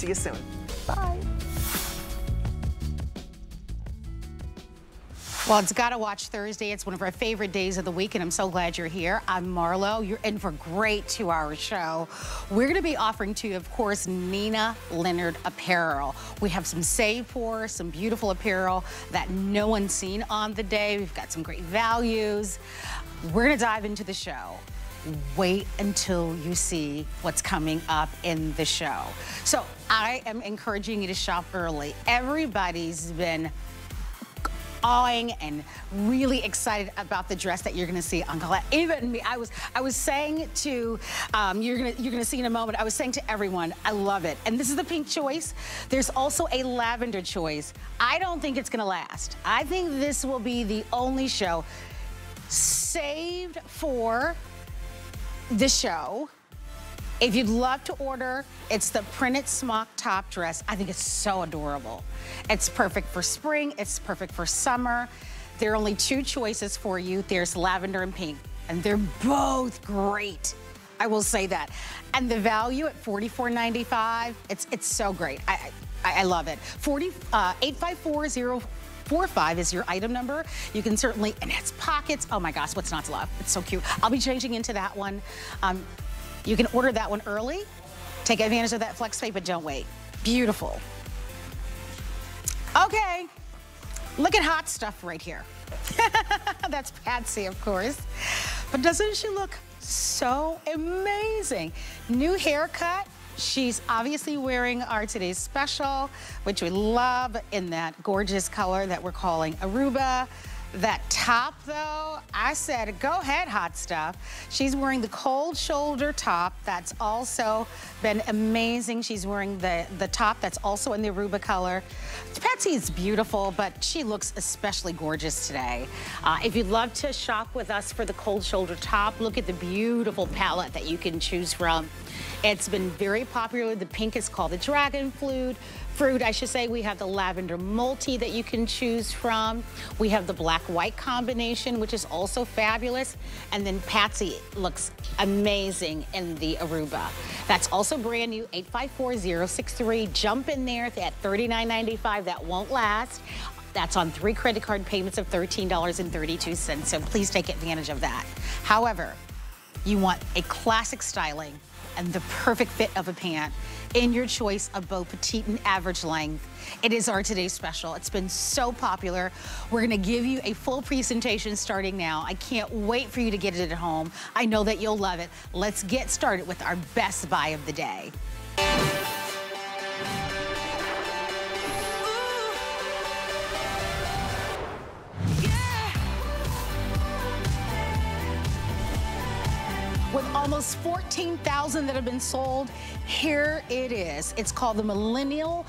See you soon. Bye. Well, it's Gotta Watch Thursday. It's one of our favorite days of the week, and I'm so glad you're here. I'm Marlo. You're in for a great 2-hour show. We're going to be offering to you, of course, Nina Leonard apparel. We have some save for, some beautiful apparel that no one's seen on the day. We've got some great values. We're going to dive into the show. Wait until you see what's coming up in the show. So I am encouraging you to shop early. Everybody's been awing and really excited about the dress that you're going to see on Colette. Even me, I was saying to you're gonna see in a moment. I was saying to everyone, I love it. And this is the pink choice. There's also a lavender choice. I don't think it's going to last. I think this will be the only show saved for the show. If you'd love to order, it's the printed smock top dress. I think it's so adorable. It's perfect for spring, it's perfect for summer. There are only two choices for you. There's lavender and pink, and they're both great. I will say that. And the value at $44.95, it's so great. I love it. 854-045 is your item number. You can certainly, and it's pockets. Oh my gosh, what's not to love? It's so cute. I'll be changing into that one. You can order that one early. Take advantage of that flex pay, but don't wait. Beautiful. Okay, look at hot stuff right here. That's Patsy, of course. But doesn't she look so amazing? New haircut. She's obviously wearing our today's special, which we love in that gorgeous color that we're calling Aruba. That top, though, I said, go ahead, hot stuff. She's wearing the cold shoulder top. That's also been amazing. She's wearing the top that's also in the Aruba color. Patsy is beautiful, but she looks especially gorgeous today. If you'd love to shop with us for the cold shoulder top, look at the beautiful palette that you can choose from. It's been very popular. The pink is called the dragon fruit, I should say. We have the lavender multi that you can choose from. We have the black-white combination, which is also fabulous. And then Patsy looks amazing in the Aruba. That's also brand new, 854063. Jump in there at $39.95. That won't last. That's on 3 credit card payments of $13.32, so please take advantage of that. However, you want a classic styling and the perfect fit of a pant in your choice of both petite and average length. It is our today's special. It's been so popular. We're gonna give you a full presentation starting now. I can't wait for you to get it at home. I know that you'll love it. Let's get started with our best buy of the day. With almost 14,000 that have been sold, here it is. It's called the Millennium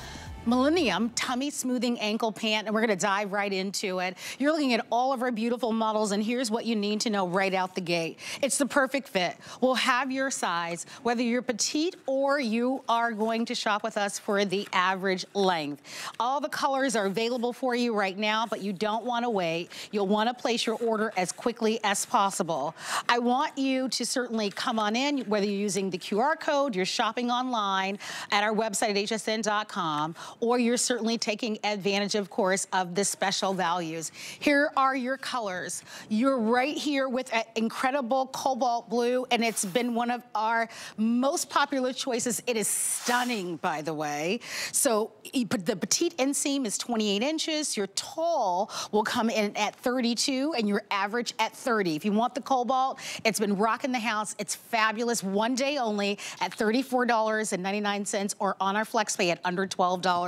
Tummy Smoothing Ankle Pant, and we're gonna dive right into it. You're looking at all of our beautiful models, and here's what you need to know right out the gate. It's the perfect fit. We'll have your size, whether you're petite or you are going to shop with us for the average length. All the colors are available for you right now, but you don't wanna wait. You'll wanna place your order as quickly as possible. I want you to certainly come on in, whether you're using the QR code, you're shopping online at our website at hsn.com, or you're certainly taking advantage, of course, of the special values. Here are your colors. You're right here with an incredible cobalt blue, and it's been one of our most popular choices. It is stunning, by the way. So the petite inseam is 28 inches. Your tall will come in at 32, and your average at 30. If you want the cobalt, it's been rocking the house. It's fabulous. One day only at $34.99, or on our flex pay at under $12.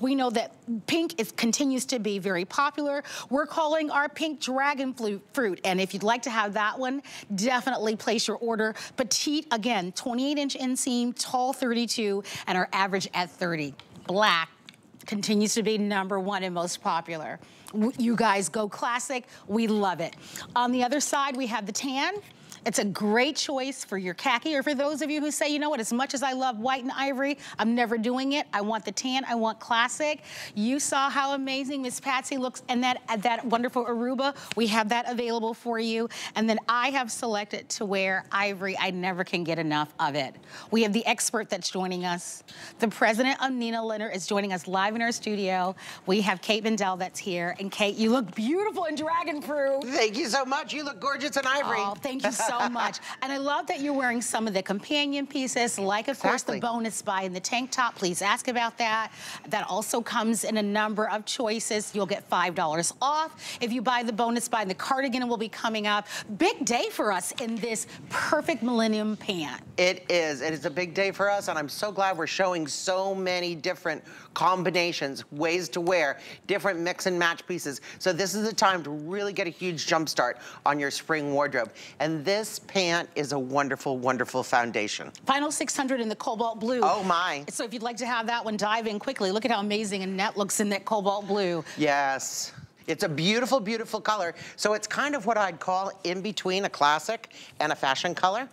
We know that pink continues to be very popular. We're calling our pink dragon fruit. And if you'd like to have that one, definitely place your order. Petite, again, 28-inch inseam, tall 32, and our average at 30. Black continues to be number one and most popular. You guys go classic. We love it. On the other side, we have the tan. It's a great choice for your khaki, or for those of you who say, you know what, as much as I love white and ivory, I'm never doing it. I want the tan, I want classic. You saw how amazing Miss Patsy looks, and that wonderful Aruba, we have that available for you. And then I have selected to wear ivory. I never can get enough of it. We have the expert that's joining us. The president of Nina Leonard is joining us live in our studio. We have Cate Bandel that's here. And Cate, you look beautiful in dragon proof. Thank you so much. You look gorgeous in ivory. Oh, thank you so much. And I love that you're wearing some of the companion pieces, like, of course, the bonus buy in the tank top. Please ask about that. That also comes in a number of choices. You'll get $5 off if you buy the bonus buy, and the cardigan will be coming up. Big day for us in this perfect millennium pant. It is. It is a big day for us, and I'm so glad we're showing so many different combinations, ways to wear, different mix and match pieces. So this is the time to really get a huge jump start on your spring wardrobe. And this pant is a wonderful, wonderful foundation. Final 600 in the cobalt blue. Oh my. So if you'd like to have that one, dive in quickly. Look at how amazing Annette looks in that cobalt blue. Yes. It's a beautiful, beautiful color. So it's kind of what I'd call in between a classic and a fashion color,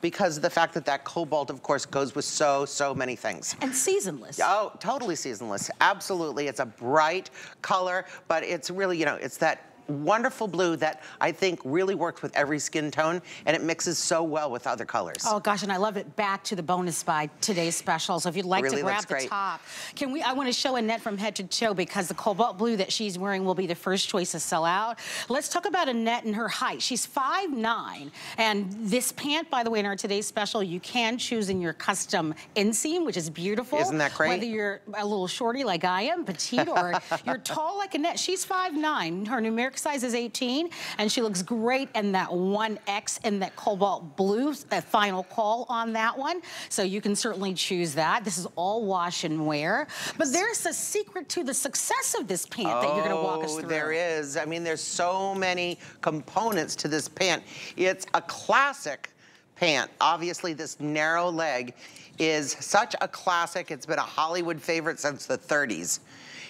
because of the fact that that cobalt, of course, goes with so, so many things. And seasonless. Oh, totally seasonless. Absolutely. It's a bright color, but it's really, you know, it's that wonderful blue that I think really works with every skin tone, and it mixes so well with other colors. Oh gosh, and I love it. Back to the bonus buy, today's special. So if you'd like to grab the top, can we? I want to show Annette from head to toe, because the cobalt blue that she's wearing will be the first choice to sell out. Let's talk about Annette and her height. She's 5'9", and this pant, by the way, in our today's special, you can choose in your custom inseam, which is beautiful. Isn't that great? Whether you're a little shorty like I am, petite, or you're tall like Annette. She's 5'9". Her numeric size is 18, and she looks great in that 1X in that cobalt blue. A final call on that one, so you can certainly choose that. This is all wash and wear, but there's a secret to the success of this pant that you're going to walk us through. There is. I mean, there's so many components to this pant. It's a classic pant. Obviously, this narrow leg is such a classic. It's been a Hollywood favorite since the 30s.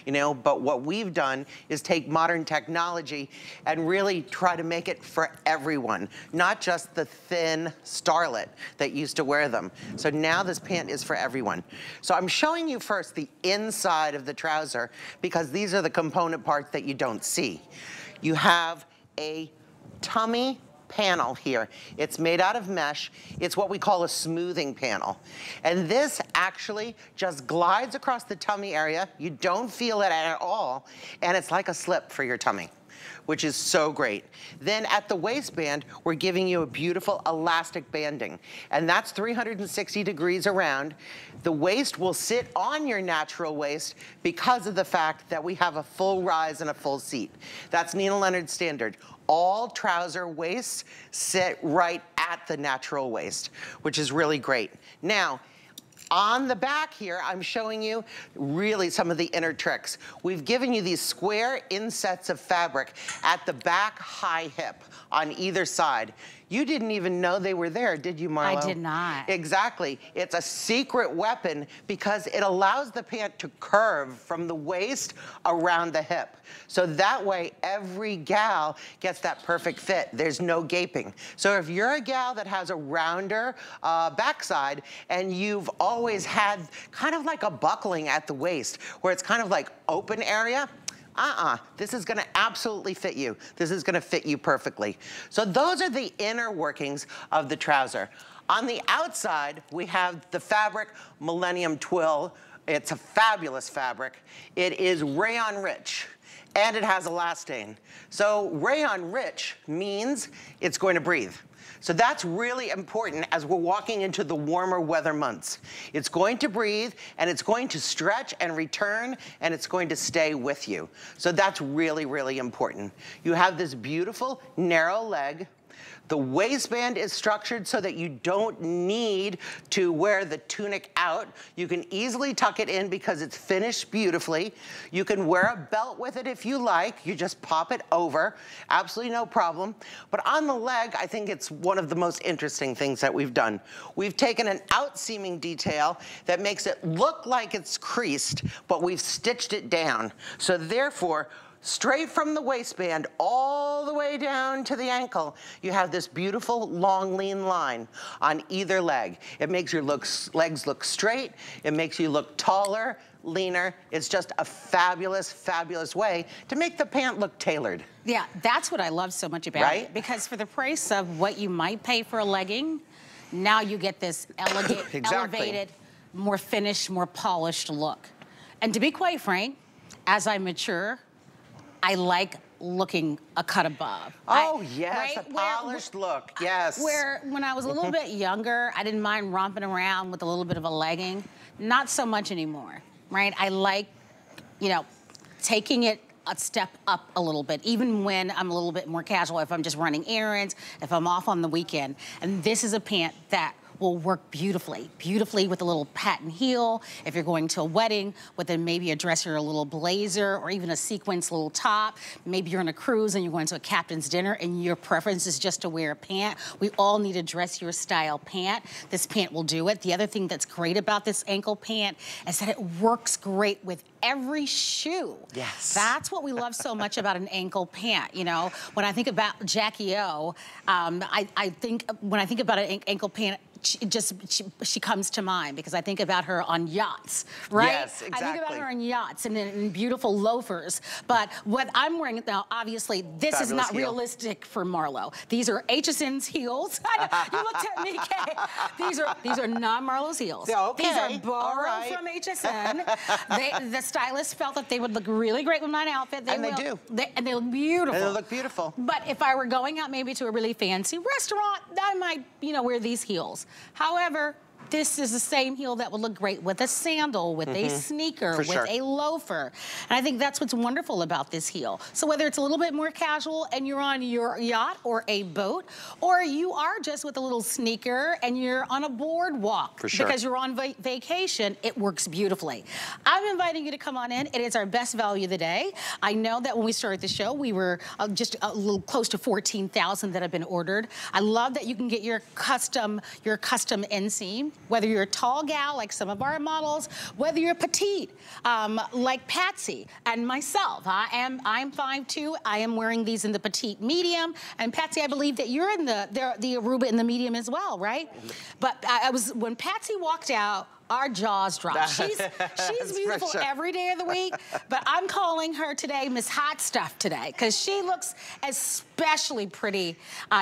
You know, but what we've done is take modern technology and really try to make it for everyone, not just the thin starlet that used to wear them. So now this pant is for everyone. So I'm showing you first the inside of the trouser, because these are the component parts that you don't see. You have a tummy panel here. It's made out of mesh. It's what we call a smoothing panel. And this actually just glides across the tummy area. You don't feel it at all. And it's like a slip for your tummy, which is so great. Then at the waistband, we're giving you a beautiful elastic banding. And that's 360 degrees around. The waist will sit on your natural waist because of the fact that we have a full rise and a full seat. That's Nina Leonard's standard. All trouser waists sit right at the natural waist, which is really great. Now, on the back here, I'm showing you really some of the inner tricks. We've given you these square insets of fabric at the back high hip on either side. You didn't even know they were there, did you, Marlo? I did not. Exactly. It's a secret weapon, because it allows the pant to curve from the waist around the hip. So that way, every gal gets that perfect fit. There's no gaping. So if you're a gal that has a rounder backside, and you've always had kind of like a buckling at the waist, where it's kind of like open area, this is gonna absolutely fit you. This is gonna fit you perfectly. So those are the inner workings of the trouser. On the outside, we have the fabric Millennium Twill. It's a fabulous fabric. It is rayon rich, and it has elastane. So rayon rich means it's going to breathe. So that's really important as we're walking into the warmer weather months. It's going to breathe, and it's going to stretch and return, and it's going to stay with you. So that's really, really important. You have this beautiful narrow leg. The waistband is structured so that you don't need to wear the tunic out. You can easily tuck it in because it's finished beautifully. You can wear a belt with it if you like. You just pop it over, absolutely no problem. But on the leg, I think it's one of the most interesting things that we've done. We've taken an out-seaming detail that makes it look like it's creased, but we've stitched it down. So therefore, straight from the waistband all the way down to the ankle, you have this beautiful long lean line on either leg. It makes your legs look straight, it makes you look taller, leaner. It's just a fabulous, fabulous way to make the pant look tailored. Yeah, that's what I love so much about it, because for the price of what you might pay for a legging, now you get this elegant, elevated, more finished, more polished look. And to be quite frank, as I mature, I like looking a cut above. Oh, yes, right? A polished look, yes. Where when I was a little bit younger, I didn't mind romping around with a little bit of a legging. Not so much anymore, right? I like, you know, taking it a step up a little bit, even when I'm a little bit more casual, if I'm just running errands, if I'm off on the weekend. And this is a pant that will work beautifully, beautifully with a little patent heel. If you're going to a wedding, with then maybe a dress or a little blazer, or even a sequence little top. Maybe you're on a cruise and you're going to a captain's dinner and your preference is just to wear a pant. We all need a dress your style pant. This pant will do it. The other thing that's great about this ankle pant is that it works great with every shoe. Yes. That's what we love so much about an ankle pant, you know? When I think about Jackie O, when I think about an ankle pant, she comes to mind, because I think about her on yachts, right? Yes, exactly. I think about her on yachts and in beautiful loafers. But what I'm wearing now, obviously, this fabulous is not heel. Realistic for Marlo. These are HSN's heels. You looked at me, Kay. These are not Marlo's heels. Okay. These are borrowed from HSN. The stylist felt that they would look really great with my outfit. They look beautiful. And they look beautiful. But if I were going out maybe to a really fancy restaurant, I might, you know, wear these heels. However, this is the same heel that would look great with a sandal, with a sneaker, with a loafer. And I think that's what's wonderful about this heel. So whether it's a little bit more casual and you're on your yacht or a boat, or you are just with a little sneaker and you're on a boardwalk because you're on vacation, it works beautifully. I'm inviting you to come on in. It is our best value of the day. I know that when we started the show, we were just a little close to 14,000 that have been ordered. I love that you can get your custom inseam. Whether you're a tall gal, like some of our models, whether you're petite, like Patsy and myself. I'm 5'2". I am wearing these in the petite medium. And Patsy, I believe that you're in the Aruba in the medium as well, right? But when Patsy walked out, our jaws drop. She's beautiful every day of the week, but I'm calling her today Miss Hot Stuff today, because she looks especially pretty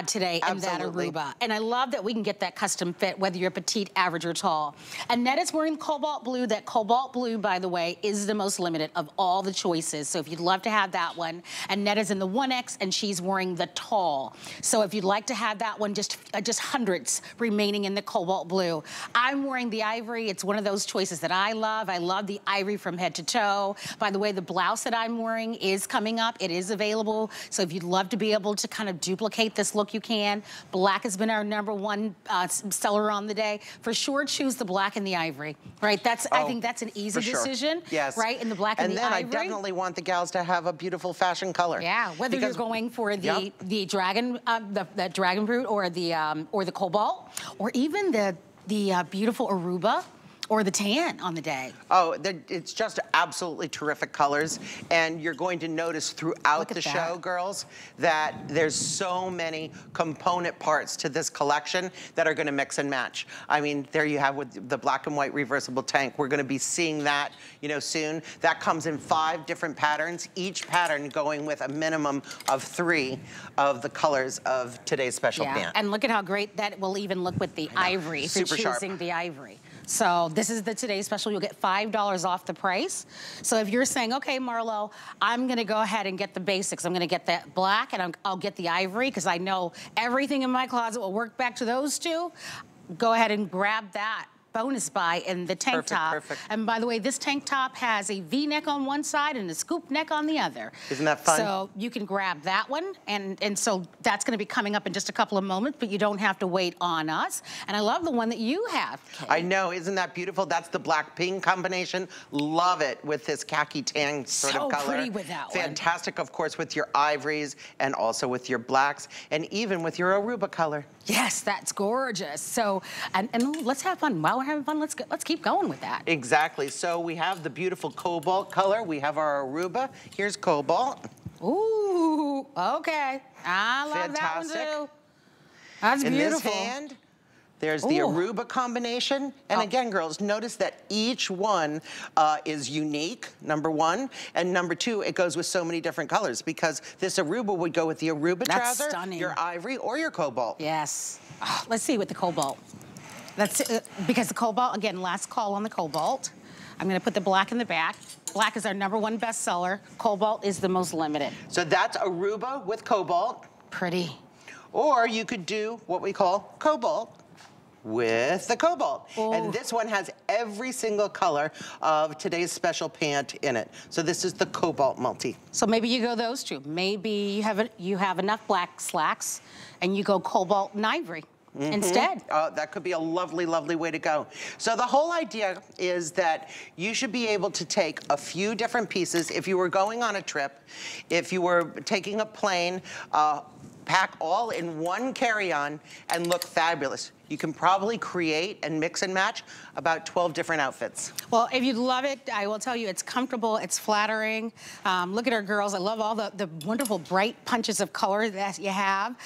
today in that Aruba. And I love that we can get that custom fit, whether you're petite, average, or tall. Annette is wearing cobalt blue. That cobalt blue, by the way, is the most limited of all the choices. So if you'd love to have that one, Annette is in the 1X, and she's wearing the tall. So if you'd like to have that one, just hundreds remaining in the cobalt blue. I'm wearing the ivory. It's one of those choices that I love. I love the ivory from head to toe. By the way, the blouse that I'm wearing is coming up. It is available. So if you'd love to be able to kind of duplicate this look, you can. Black has been our #1 seller on the day. For sure, choose the black and the ivory, right? I think that's an easy decision, right? In the black and the ivory. And then I definitely want the gals to have a beautiful fashion color. Yeah, whether you're going for the dragon, the dragon fruit, or the cobalt, or even the beautiful Aruba, or the tan on the day. Oh, it's just absolutely terrific colors. And you're going to notice throughout the show, girls, that there's so many component parts to this collection that are gonna mix and match. I mean, there you have with the black and white reversible tank. We're gonna be seeing that, you know, soon. That comes in 5 different patterns, each pattern going with a minimum of 3 of the colors of today's special pant. And look at how great that will even look with the ivory, if you're choosing the ivory. So this is the today's special. You'll get $5 off the price. So if you're saying, okay, Marlo, I'm gonna go ahead and get the basics. I'm gonna get that black and I'll get the ivory, because I know everything in my closet will work back to those two. Go ahead and grab that bonus buy in the tank top. And by the way, this tank top has a V-neck on one side and a scoop neck on the other. Isn't that fun? So you can grab that one, and so that's gonna be coming up in just a couple of moments, but you don't have to wait on us. And I love the one that you have, Kate. I know, isn't that beautiful? That's the black pink combination. Love it with this khaki tan sort of color. So pretty with that one. Fantastic, of course, with your ivories and also with your blacks and even with your Aruba color. Yes, that's gorgeous. So, and let's have fun. Wow. having fun, let's keep going with that. Exactly. So we have the beautiful cobalt color. We have our Aruba. Here's cobalt. Ooh, okay. I love Fantastic. That one too. That's in beautiful. This hand, there's the Aruba combination. And again, girls, notice that each one is unique, number one. And number two, it goes with so many different colors because this Aruba would go with the Aruba trouser, stunning. Your ivory, or your cobalt. Yes. Oh, let's see with the cobalt. That's because the cobalt, again, last call on the cobalt. I'm gonna put the black in the back. Black is our number one bestseller. Cobalt is the most limited. So that's Aruba with cobalt. Pretty. Or you could do what we call cobalt with the cobalt. Ooh. And this one has every single color of today's special pant in it. So this is the cobalt multi. So maybe you go those two. Maybe you have enough black slacks and you go cobalt and ivory. Mm-hmm. Instead. That could be a lovely, lovely way to go. So the whole idea is that you should be able to take a few different pieces. If you were going on a trip, if you were taking a plane, pack all in one carry-on and look fabulous. You can probably create and mix and match about 12 different outfits. Well, if you love it, I will tell you it's comfortable, it's flattering. Look at our girls. I love all the wonderful bright punches of color that you have.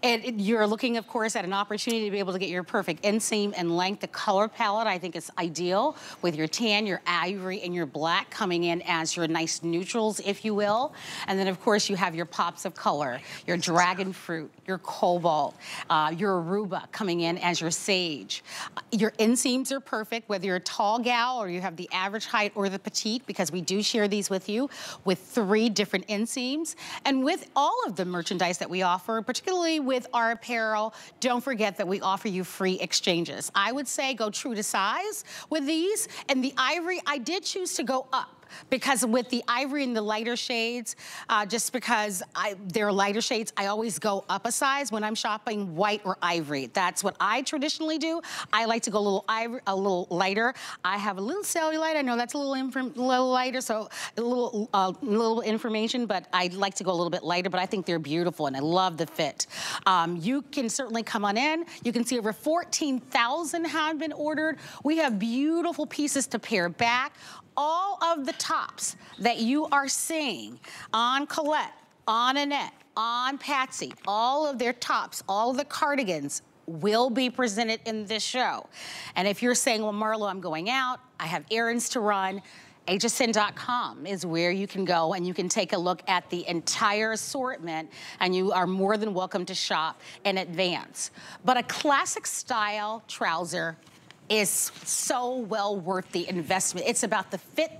And you're looking, of course, at an opportunity to be able to get your perfect inseam and length. The color palette, I think, is ideal with your tan, your ivory, and your black coming in as your nice neutrals, if you will. And then, of course, you have your pops of color, your dragon fruit, your cobalt, your Aruba coming in as your sage. Your inseams are perfect, whether you're a tall gal or you have the average height or the petite, because we do share these with you with 3 different inseams. And with all of the merchandise that we offer, particularly with our apparel, don't forget that we offer you free exchanges. I would say go true to size with these. And the ivory, I did choose to go up, because with the ivory and the lighter shades, just because they're lighter shades, I always go up a size when I'm shopping white or ivory. That's what I traditionally do. I like to go a little ivory, a little lighter. I have a little cellulite. I know that's a little lighter, so a little information, but I like to go a little bit lighter, but I think they're beautiful, and I love the fit. You can certainly come on in. You can see over 14,000 have been ordered. We have beautiful pieces to pair back. All of the tops that you are seeing on Colette, on Annette, on Patsy, all of their tops, all of the cardigans will be presented in this show. And if you're saying, well, Marlo, I'm going out, I have errands to run, HSN.com is where you can go and you can take a look at the entire assortment, and you are more than welcome to shop in advance. But a classic style trouser is so well worth the investment. It's about the fit,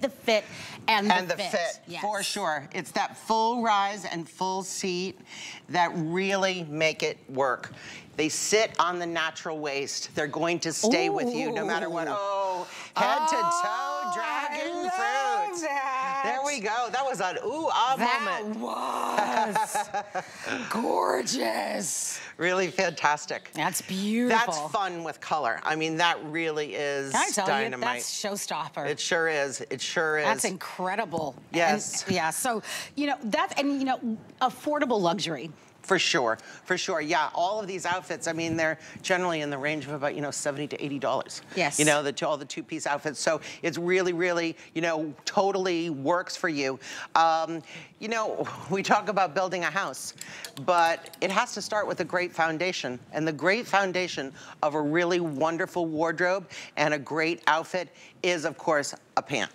yes, for sure. It's that full rise and full seat that really make it work. They sit on the natural waist. They're going to stay with you no matter what. Oh, head to toe, dragon fruit. There we go. That was an ooh ah moment. That was gorgeous. Really fantastic. That's beautiful. That's fun with color. I mean, that really is dynamite. That's showstopper. It sure is. It sure is. That's incredible. Yes. And, yeah. So, you know, affordable luxury. For sure, for sure. Yeah, all of these outfits, I mean, they're generally in the range of about, $70 to $80. Yes. You know, all the two-piece outfits. So it's really, really, totally works for you. We talk about building a house, but it has to start with a great foundation. And the great foundation of a really wonderful wardrobe and a great outfit is, of course, a pant,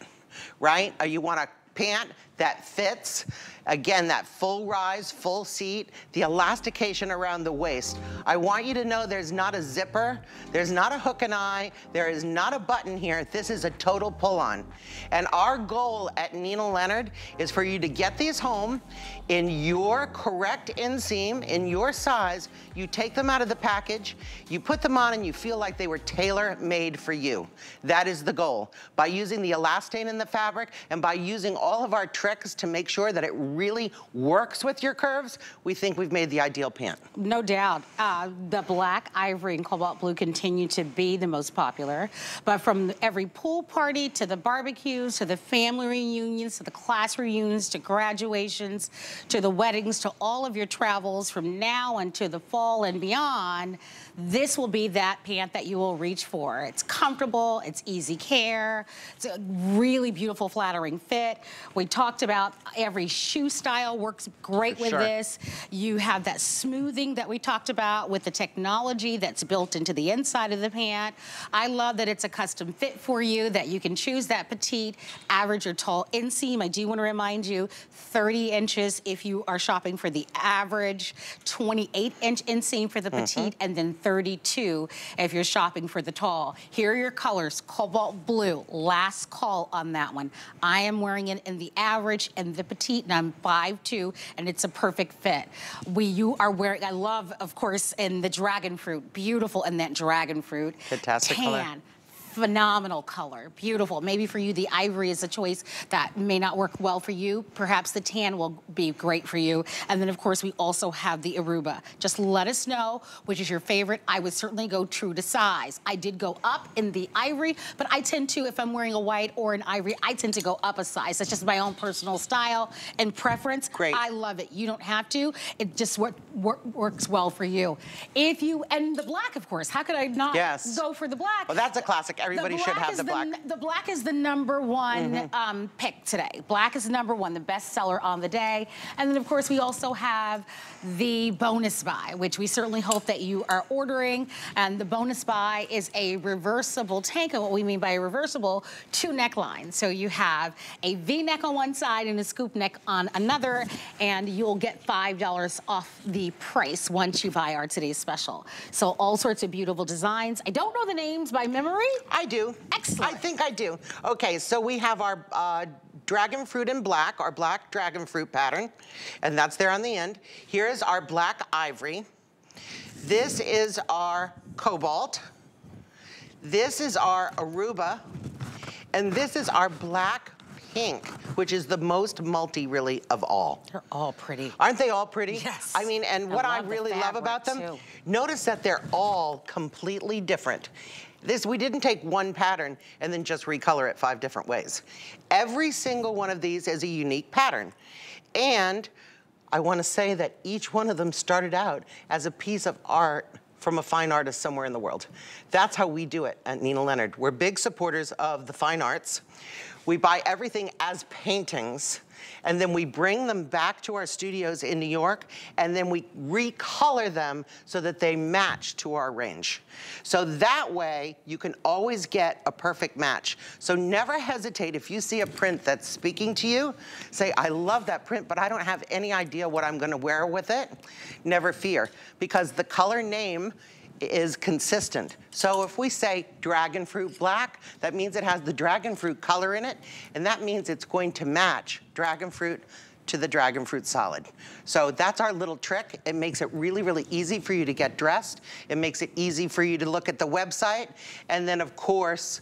right? You want a pant that fits, again, that full rise, full seat, the elastication around the waist. I want you to know there's not a zipper, there's not a hook and eye, there is not a button here. This is a total pull-on. And our goal at Nina Leonard is for you to get these home in your correct inseam, in your size. You take them out of the package, you put them on, and you feel like they were tailor-made for you. That is the goal. By using the elastane in the fabric and by using all of our tricks to make sure that it really works with your curves, we think we've made the ideal pant. No doubt. The black, ivory, and cobalt blue continue to be the most popular. But from every pool party to the barbecues to the family reunions to the class reunions to graduations to the weddings to all of your travels from now until the fall and beyond, this will be that pant that you will reach for. It's comfortable, it's easy care, it's a really beautiful flattering fit. We talked about every shoe style works great with this. You have that smoothing that we talked about with the technology that's built into the inside of the pant. I love that it's a custom fit for you, that you can choose that petite, average or tall inseam. I do want to remind you, 30 inches if you are shopping for the average, 28-inch inseam for the petite, and then 32 if you're shopping for the tall. Here are your colors, cobalt blue, last call on that one. I am wearing it in the average and the petite, and I'm 5'2", and it's a perfect fit. You are wearing, I love, of course, in the dragon fruit, beautiful in that dragon fruit. Fantastic tan. Color. Phenomenal color, beautiful. Maybe for you the ivory is a choice that may not work well for you. Perhaps the tan will be great for you. And then of course we also have the Aruba. Just let us know which is your favorite. I would certainly go true to size. I did go up in the ivory, but I tend to, if I'm wearing a white or an ivory, I tend to go up a size. That's just my own personal style and preference. Great. I love it. You don't have to. It just works well for you. If you, and the black of course, how could I not go for the black? Well, that's a classic. Everybody should have the black. The black is the number one pick today. Black is the number one, the best seller on the day. And then, of course, we also have the bonus buy, which we certainly hope that you are ordering. And the bonus buy is a reversible tank. And what we mean by a reversible, two necklines. So you have a V-neck on one side and a scoop neck on another. And you'll get $5 off the price once you buy our today's special. So all sorts of beautiful designs. I don't know the names by memory. I do. Excellent. I think I do. Okay, so we have our dragon fruit in black, our black dragon fruit pattern, and that's there on the end. Here is our black ivory. This is our cobalt. This is our Aruba. And this is our black pink, which is the most multi, really, of all. They're all pretty. Aren't they all pretty? Yes. I mean, and what I really love about them, notice that they're all completely different. This, we didn't take one pattern and then just recolor it 5 different ways. Every single one of these is a unique pattern. And I want to say that each one of them started out as a piece of art from a fine artist somewhere in the world. That's how we do it at Nina Leonard. We're big supporters of the fine arts. We buy everything as paintings, and then we bring them back to our studios in New York, and then we recolor them so that they match to our range. So that way, you can always get a perfect match. So never hesitate if you see a print that's speaking to you, say, I love that print, but I don't have any idea what I'm gonna wear with it. Never fear, because the color name is consistent. So if we say dragon fruit black, that means it has the dragon fruit color in it, and that means it's going to match dragon fruit to the dragon fruit solid. So that's our little trick. It makes it really, really easy for you to get dressed. It makes it easy for you to look at the website, and then of course,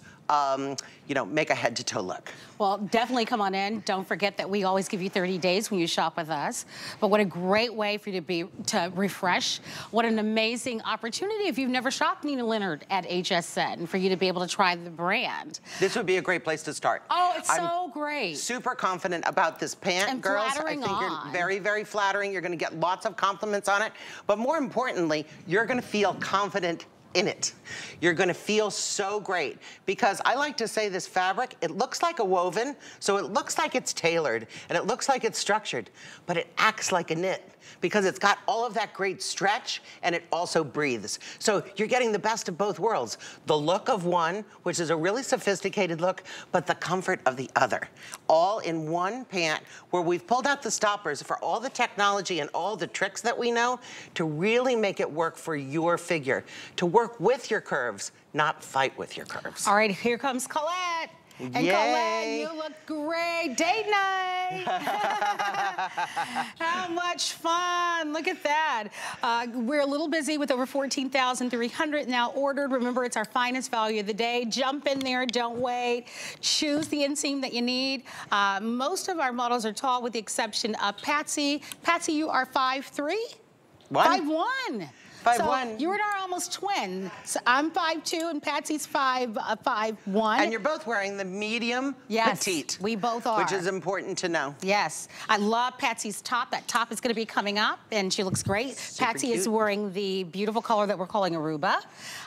you know, make a head-to-toe look. Well, definitely come on in. Don't forget that we always give you 30 days when you shop with us. But what a great way for you to refresh. What an amazing opportunity if you've never shopped Nina Leonard at HSN, and for you to be able to try the brand. This would be a great place to start. Oh, it's so great. Super confident about this pant, and girls. I think you're very, very flattering. You're going to get lots of compliments on it. But more importantly, you're going to feel confident in it. You're gonna feel so great, because I like to say this fabric, it looks like a woven, so it looks like it's tailored, and it looks like it's structured, but it acts like a knit, because it's got all of that great stretch, and it also breathes. So you're getting the best of both worlds. The look of one, which is a really sophisticated look, but the comfort of the other. All in one pant, where we've pulled out the stoppers for all the technology and all the tricks that we know to really make it work for your figure, to work with your curves, not fight with your curves. All right, here comes Colette. And Colette, you look great. Date night. How much fun. Look at that. We're a little busy with over 14,300 now ordered. Remember, it's our finest value of the day. Jump in there. Don't wait. Choose the inseam that you need. Most of our models are tall with the exception of Patsy. Patsy, you are 5'3"? 5'1". So you and I are almost twins. So I'm 5'2", and Patsy's 5'1". And you're both wearing the medium petite. Yes, we both are. Which is important to know. Yes. I love Patsy's top. That top is going to be coming up, and she looks great. Super Patsy cute. Is wearing the beautiful color that we're calling Aruba.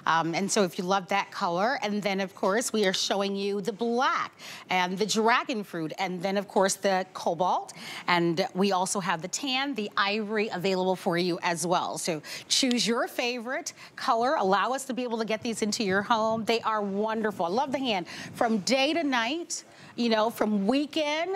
And so if you love that color, and then, of course, we are showing you the black and the dragon fruit, and then, of course, the cobalt. And we also have the tan, the ivory available for you as well. So choose your favorite color. Allow us to be able to get these into your home. They are wonderful. I love the hand. From day to night, you know, from weekend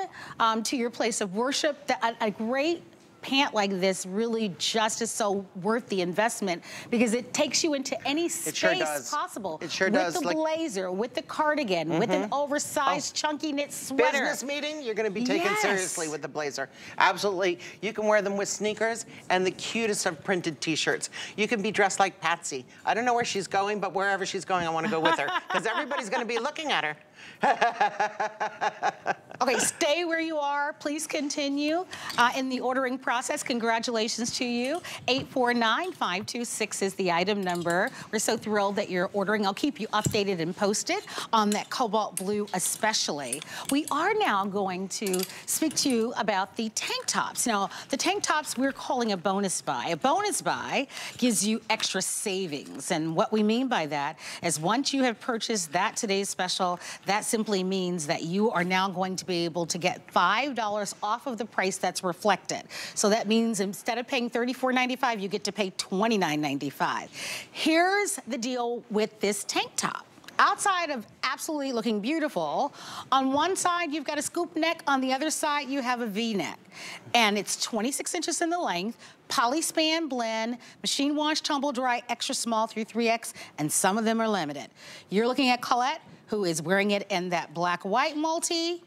to your place of worship, a great pant like this really just is so worth the investment because it takes you into any space possible. It sure does. With the blazer, with the cardigan, with an oversized chunky knit sweater. Business meeting, you're going to be taken seriously with the blazer. Absolutely. You can wear them with sneakers and the cutest of printed t-shirts. You can be dressed like Patsy. I don't know where she's going, but wherever she's going, I want to go with her because everybody's going to be looking at her. Okay, stay where you are. Please continue in the ordering process. Congratulations to you. 849526 is the item number. We're so thrilled that you're ordering. I'll keep you updated and posted on that cobalt blue especially. We are now going to speak to you about the tank tops. Now, the tank tops we're calling a bonus buy. A bonus buy gives you extra savings. And what we mean by that is once you have purchased that today's special, that simply means that you are now going to be able to get $5 off of the price that's reflected. So that means instead of paying $34.95, you get to pay $29.95. Here's the deal with this tank top. Outside of absolutely looking beautiful, on one side you've got a scoop neck, on the other side you have a V-neck. And it's 26 inches in the length, Polyspan blend, machine wash, tumble dry, extra small through 3X, and some of them are limited. You're looking at Colette, who is wearing it in that black-white multi.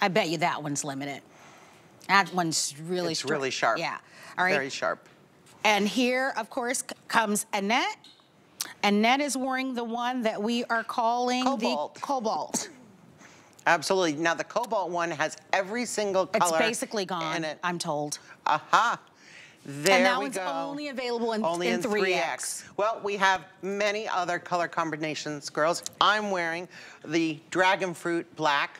I bet you that one's limited. That one's really sharp. It's really sharp. Yeah. All right. Very sharp. And here, of course, comes Annette. Annette is wearing the one that we are calling the Cobalt. Absolutely. Now, the Cobalt one has every single color. It's basically gone, I'm told. Aha. There and that one's only available in 3X. Well, we have many other color combinations, girls. I'm wearing the dragon fruit black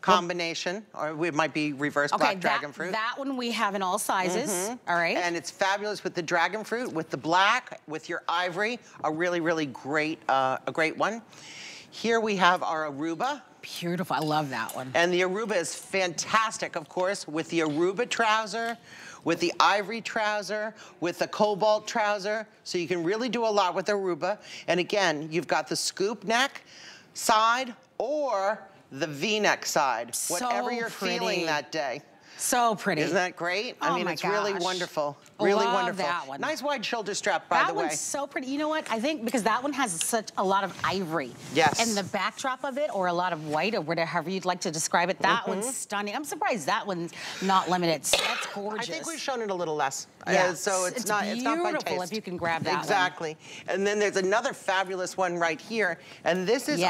combination, or it might be reverse black dragon fruit. That one we have in all sizes, all right? And it's fabulous with the dragon fruit, with the black, with your ivory, a really, really great, a great one. Here we have our Aruba. Beautiful, I love that one. And the Aruba is fantastic, of course, with the Aruba trouser, with the ivory trouser, with the cobalt trouser. So you can really do a lot with Aruba. And again, you've got the scoop neck side or the V-neck side, whatever you're feeling that day. So pretty. Isn't that great? Oh, I mean, it's really wonderful. Really wonderful. That one. Nice wide shoulder strap, by the way. That one's so pretty. You know what? I think because that one has such a lot of ivory. Yes. And the backdrop of it, or a lot of white, or whatever you'd like to describe it, that one's stunning. I'm surprised that one's not limited. That's gorgeous. I think we've shown it a little less. Yeah. So it's not by taste. Beautiful if you can grab that one. And then there's another fabulous one right here. And this is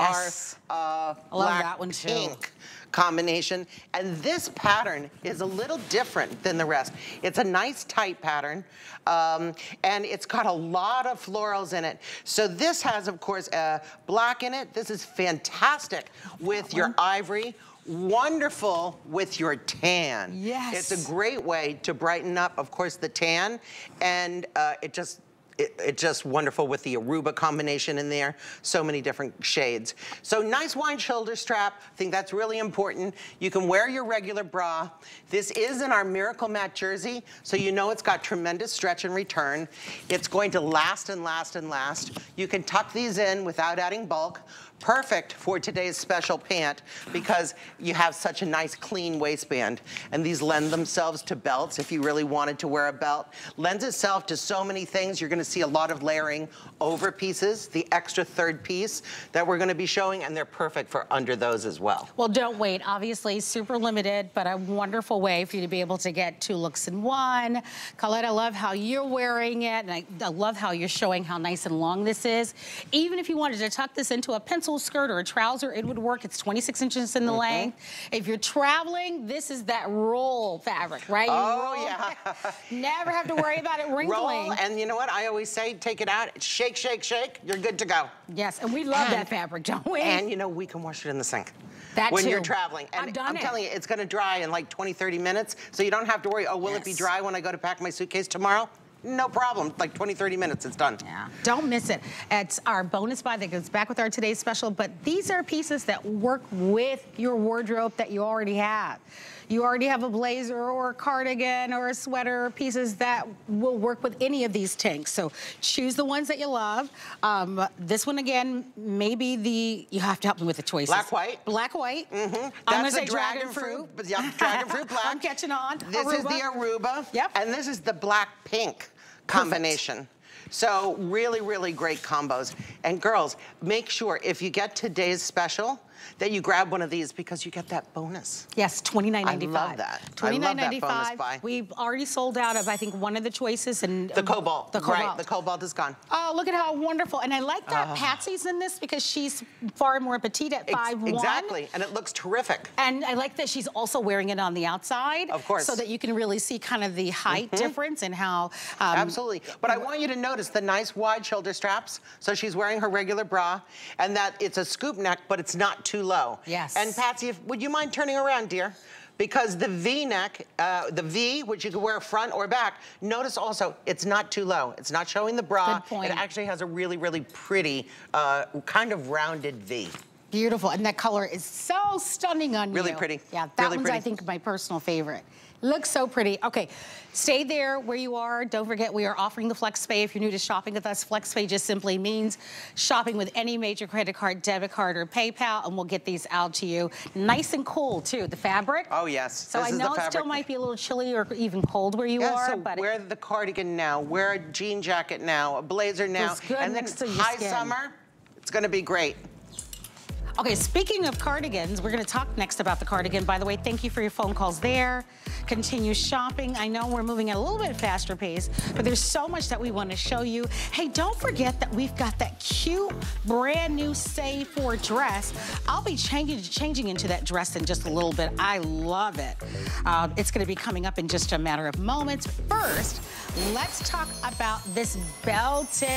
our black pink combination. And this pattern is a little different than the rest. It's a nice tight pattern, and it's got a lot of florals in it. So this has, of course, a black in it. This is fantastic with your ivory. Wonderful with your tan. Yes. It's a great way to brighten up, of course, the tan, and it's just wonderful with the Aruba combination in there. So many different shades. So nice wide shoulder strap. I think that's really important. You can wear your regular bra. This is in our Miracle Matte jersey, so you know it's got tremendous stretch and return. It's going to last and last and last. You can tuck these in without adding bulk. perfect for today's special pant because you have such a nice clean waistband, and these lend themselves to belts if you really wanted to wear a belt. Lends itself to so many things. You're gonna see a lot of layering over pieces, the extra third piece that we're gonna be showing, and they're perfect for under those as well. Well, don't wait, obviously super limited, but a wonderful way for you to be able to get two looks in one. Colette, I love how you're wearing it, and I love how you're showing how nice and long this is. Even if you wanted to tuck this into a pencil skirt or a trouser, it would work. It's 26 inches in the length. If you're traveling, this is that roll fabric, right? You never have to worry about it wrinkling. Roll, and you know what? I always say, take it out, shake, shake, shake, you're good to go. Yes, and we love that fabric, don't we? And you know, we can wash it in the sink. That when you're traveling. And I'm telling you, it's gonna dry in like 20, 30 minutes, so you don't have to worry, oh, will it be dry when I go to pack my suitcase tomorrow? No problem, like 20, 30 minutes, it's done. Yeah, don't miss it. It's our bonus buy that goes back with our today's special, but these are pieces that work with your wardrobe that you already have. You already have a blazer or a cardigan or a sweater, pieces that will work with any of these tanks. So choose the ones that you love. This one again, maybe you have to help me with the choices. Black, white. Black, white. Mm-hmm. I'm gonna say dragon fruit. Yeah, dragon fruit black. I'm catching on. This is the Aruba. Yep. And this is the black pink combination. Perfect. So really, really great combos. And girls, make sure if you get today's special that you grab one of these because you get that bonus. Yes, $29.95. I love that. $29.95. We've already sold out of, I think, one of the choices. And the cobalt. The cobalt. Right, the cobalt is gone. Oh, look at how wonderful. And I like that Patsy's in this because she's far more petite at 5'1". Exactly, and it looks terrific. And I like that she's also wearing it on the outside. Of course. So that you can really see kind of the height difference and how... absolutely. But I want you to notice the nice wide shoulder straps. So she's wearing her regular bra, and that it's a scoop neck, but it's not too low. Yes. And Patsy, would you mind turning around, dear? Because the V-neck, the V, which you can wear front or back, notice also it's not too low. It's not showing the bra. Good point. It actually has a really, really pretty kind of rounded V. Beautiful, and that color is so stunning on you. Really pretty. Yeah, that one's, I think, my personal favorite. Looks so pretty. Okay, stay there where you are. Don't forget, we are offering the FlexPay. If you're new to shopping with us, FlexPay just simply means shopping with any major credit card, debit card, or PayPal, and we'll get these out to you. Nice and cool, too. The fabric. Oh, yes. So I know it still might be a little chilly or even cold where you are. So but wear the cardigan now. Wear a jean jacket now. A blazer now. It's good next to your skin. And then high summer, it's going to be great. Okay, speaking of cardigans, we're gonna talk next about the cardigan. By the way, thank you for your phone calls there. Continue shopping. I know we're moving at a little bit faster pace, but there's so much that we wanna show you. Hey, don't forget that we've got that cute, brand new Save For dress. I'll be changing into that dress in just a little bit. I love it. It's gonna be coming up in just a matter of moments. First, let's talk about this belted,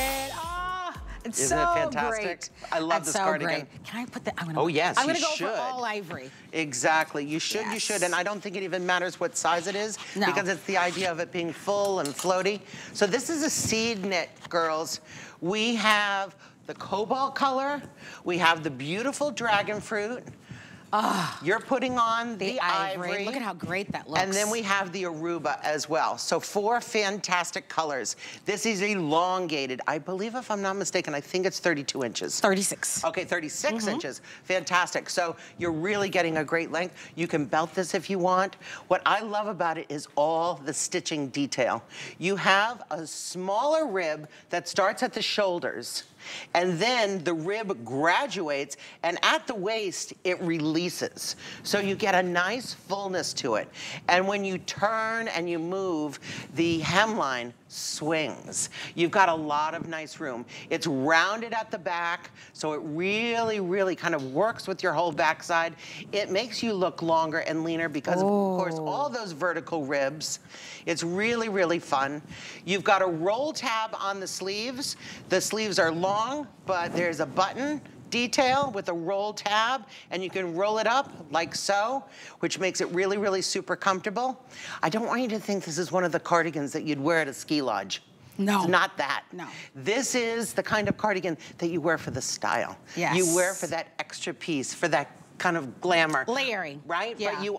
it's Isn't so it fantastic? Great. I love That's this so cardigan. Great. Can I put that? Oh, yes, I'm going to go for all ivory. Exactly. You should, you should. And I don't think it even matters what size it is because it's the idea of it being full and floaty. So this is a seed knit, girls. We have the cobalt color. We have the beautiful dragon fruit. You're putting on the ivory. Look at how great that looks. And then we have the Aruba as well. So four fantastic colors. This is elongated. I believe, if I'm not mistaken, I think it's 32 inches. 36. Okay, 36 inches. Fantastic. So you're really getting a great length. You can belt this if you want. What I love about it is all the stitching detail. You have a smaller rib that starts at the shoulders, and then the rib graduates, and at the waist, it releases. So you get a nice fullness to it. And when you turn and you move, the hemline swings. You've got a lot of nice room. It's rounded at the back, so it really, really kind of works with your whole backside. It makes you look longer and leaner because, of course, all those vertical ribs. It's really, really fun. You've got a roll tab on the sleeves. The sleeves are long, but there's a button detail with a roll tab, and you can roll it up like so, which makes it really, really super comfortable. I don't want you to think this is one of the cardigans that you'd wear at a ski lodge. No. It's not that. No. This is the kind of cardigan that you wear for the style. Yes. You wear for that extra piece, for that kind of glamour. Layering. Right? Yeah. But you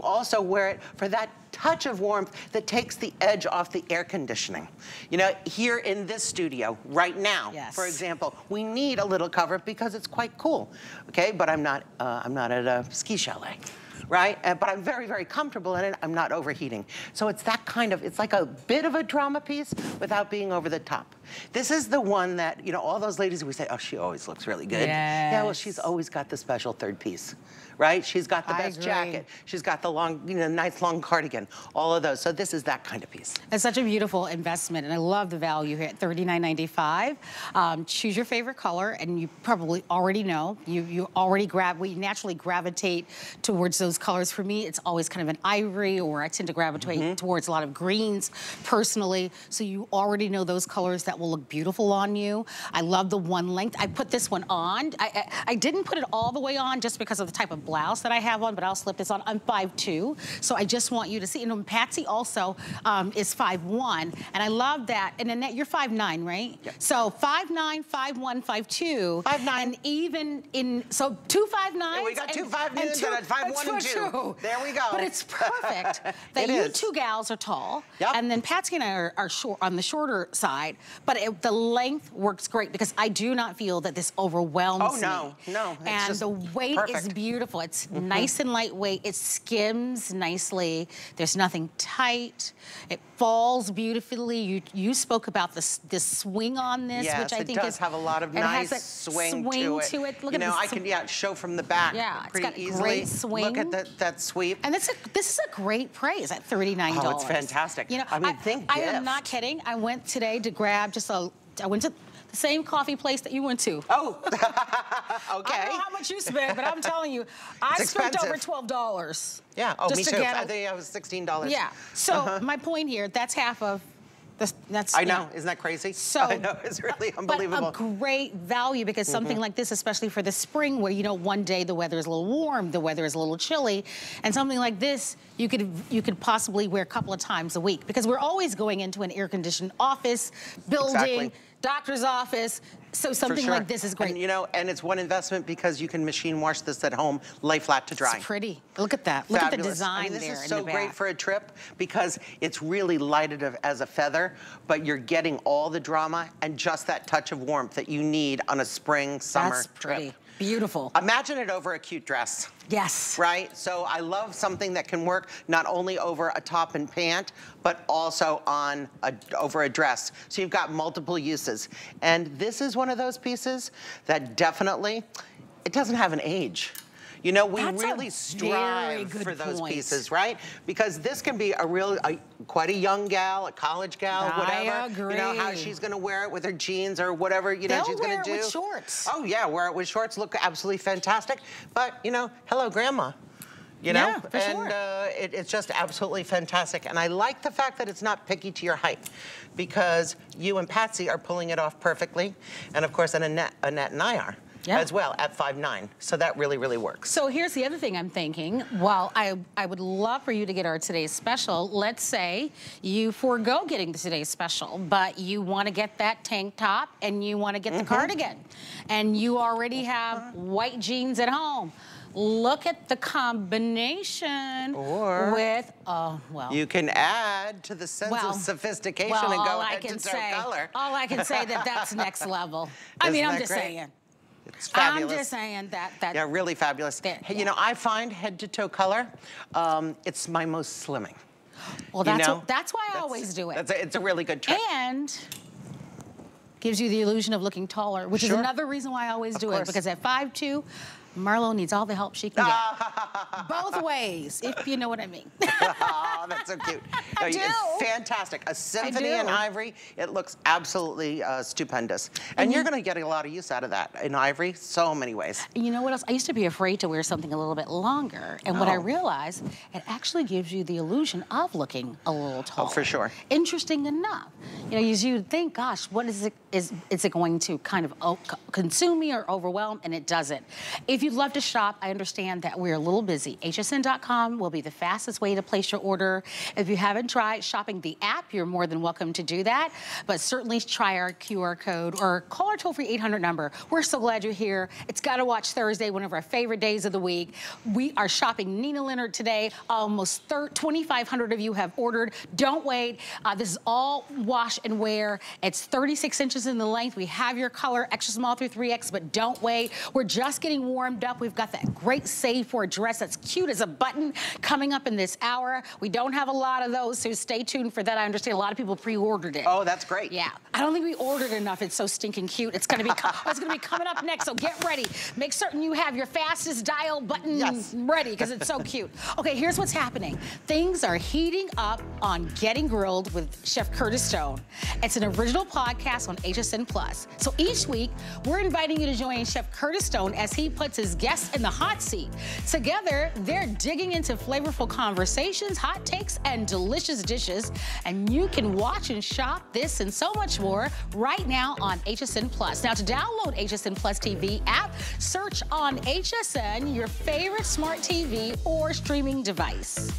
also wear it for that touch of warmth that takes the edge off the air conditioning. You know, here in this studio right now, yes, for example, we need a little cover because it's quite cool. Okay, but I'm not at a ski chalet. Right? But I'm very, very comfortable in it. I'm not overheating. So it's that kind of, it's like a bit of a drama piece without being over the top. This is the one that, you know, all those ladies we say, oh, she always looks really good. Yes. Yeah, well, she's always got the special third piece, right? She's got the best jacket. She's got the long, you know, nice long cardigan, all of those. So this is that kind of piece. It's such a beautiful investment, and I love the value here at $39.95. Choose your favorite color, and you probably already know. You already grab, we naturally gravitate towards those colors. For me, it's always kind of an ivory, or I tend to gravitate towards a lot of greens personally. So you already know those colors that will look beautiful on you. I love the one length. I put this one on. I didn't put it all the way on just because of the type of blouse that I have on, but I'll slip this on. I'm 5'2", so I just want you to see. And Patsy also is 5'1", and I love that. And Annette, you're 5'9", right? Yep. So 5'9", 5'1", 5'2". 5'9". And even in, so 2 5'9". We got 2 5'9" and 5'1". True. There we go. But it's perfect that you two gals are tall, yep, and then Patsy and I are short, on the shorter side, but the length works great because I do not feel that this overwhelms me. Oh, no, no. And the weight is beautiful. It's nice and lightweight. It skims nicely. There's nothing tight. It falls beautifully. You spoke about this swing on this, yes, which I think does have a lot of nice swing to it. Look at this. I can show from the back. Yeah, it's got a great swing. Look at that sweep. And this is a great price at $39. Oh, it's fantastic. You know, I mean, I am not kidding. I went today to grab just a, I went to the same coffee place that you went to. Oh, okay. I don't know how much you spent, but I'm telling you, I spent over $12. Yeah, oh, me too. I think I was $16. Yeah, so my point here, that's half of, I know, isn't that crazy? So, I know, it's really unbelievable. But a great value because something like this, especially for the spring where, you know, one day the weather is a little warm, the weather is a little chilly, and something like this you could possibly wear a couple of times a week because we're always going into an air-conditioned office, building, doctor's office, so something like this is great. And, you know, and it's one investment because you can machine wash this at home, lay flat to dry. It's pretty. Look at that. Fabulous. Look at the design there in the back. This is so great for a trip because it's really lighted as a feather, but you're getting all the drama and just that touch of warmth that you need on a spring, summer trip. That's pretty. Beautiful. Imagine it over a cute dress. Yes. Right? So I love something that can work not only over a top and pant, but also on over a dress. So you've got multiple uses. And this is one of those pieces that definitely, it doesn't have an age. You know, we really strive for those pieces, right? Because this can be a real, quite a young gal, a college gal, whatever. I agree. You know, how she's going to wear it with her jeans or whatever, you know, she's going to do. Wear it with shorts. Oh, yeah, wear it with shorts. Look absolutely fantastic. But, you know, hello, Grandma. You know, yeah, for sure. It's just absolutely fantastic. And I like the fact that it's not picky to your height because you and Patsy are pulling it off perfectly. And, of course, Annette and I are. Yeah. As well at 5'9", so that really, really works. So here's the other thing I'm thinking. While I would love for you to get our today's special, let's say you forego getting the today's special, but you want to get that tank top and you want to get the cardigan, and you already have white jeans at home. Look at the combination with, oh, well. You can add to the sense of sophistication and go ahead to third color. All I can say that that's next level. I mean, I'm just saying. It's fabulous. I'm just saying that. Yeah, really fabulous. You know, I find head-to-toe color, it's my most slimming. Well, that's why I always do it. It's a really good trick. And gives you the illusion of looking taller, which is another reason why I always do it. Because at 5'2", Marlo needs all the help she can get. Both ways, if you know what I mean. Oh, that's so cute. No, it's fantastic. A symphony in ivory. It looks absolutely stupendous. And you're going to get a lot of use out of that in ivory, so many ways. You know what else? I used to be afraid to wear something a little bit longer. And what I realized, it actually gives you the illusion of looking a little taller. Oh, for sure. Interesting enough. You know, you'd think, gosh, what is it going to kind of consume me or overwhelm? And it doesn't. If you'd love to shop, I understand that we're a little busy. HSN.com. HSN.com will be the fastest way to place your order. If you haven't tried shopping the app, you're more than welcome to do that. But certainly try our QR code or call our toll-free 800 number. We're so glad you're here. It's Gotta Watch Thursday, one of our favorite days of the week. We are shopping Nina Leonard today. Almost 2,500 of you have ordered. Don't wait. This is all wash and wear. It's 36 inches in the length. We have your color, extra small through 3X, but don't wait. We're just getting warmed up. We've got that great save for a dress that's cute as a button coming up in this hour. We don't have a lot of those, so stay tuned for that. I understand a lot of people pre-ordered it. Oh, that's great. Yeah. I don't think we ordered enough. It's so stinking cute. It's going to be coming up next, so get ready. Make certain you have your fastest dial button ready because it's so cute. Okay, here's what's happening. Things are heating up on Getting Grilled with Chef Curtis Stone. It's an original podcast on HSN Plus. So each week, we're inviting you to join Chef Curtis Stone as he puts his guests in the hot seat. Together, they're digging into flavorful conversations, hot takes, and delicious dishes. And you can watch and shop this and so much more right now on HSN Plus. Now, to download HSN Plus TV app, search on HSN, your favorite smart TV or streaming device.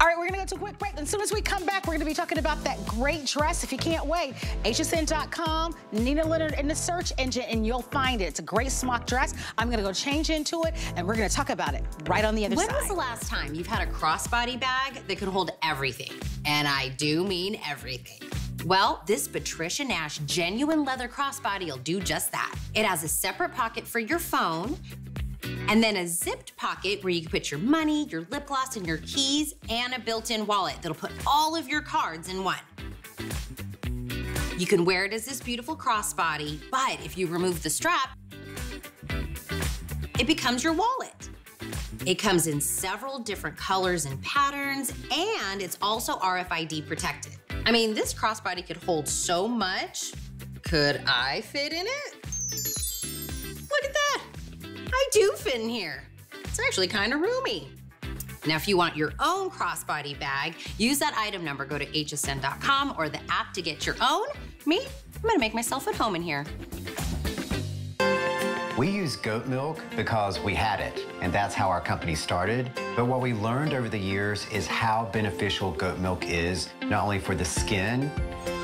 All right, we're gonna go to a quick break. As soon as we come back, we're gonna be talking about that great dress. If you can't wait, hsn.com, Nina Leonard in the search engine, and you'll find it. It's a great smock dress. I'm gonna go change into it, and we're gonna talk about it right on the other side. When was the last time you've had a crossbody bag that could hold everything? And I do mean everything. Well, this Patricia Nash genuine leather crossbody will do just that. It has a separate pocket for your phone, and then a zipped pocket where you can put your money, your lip gloss, and your keys, and a built-in wallet that'll put all of your cards in one. You can wear it as this beautiful crossbody, but if you remove the strap, it becomes your wallet. It comes in several different colors and patterns, and it's also RFID protected. I mean, this crossbody could hold so much. Could I fit in it? Look at that. I do fit in here. It's actually kind of roomy. Now, if you want your own crossbody bag, use that item number. Go to hsn.com or the app to get your own. Me, I'm gonna make myself at home in here. We use goat milk because we had it, and that's how our company started. But what we learned over the years is how beneficial goat milk is, not only for the skin,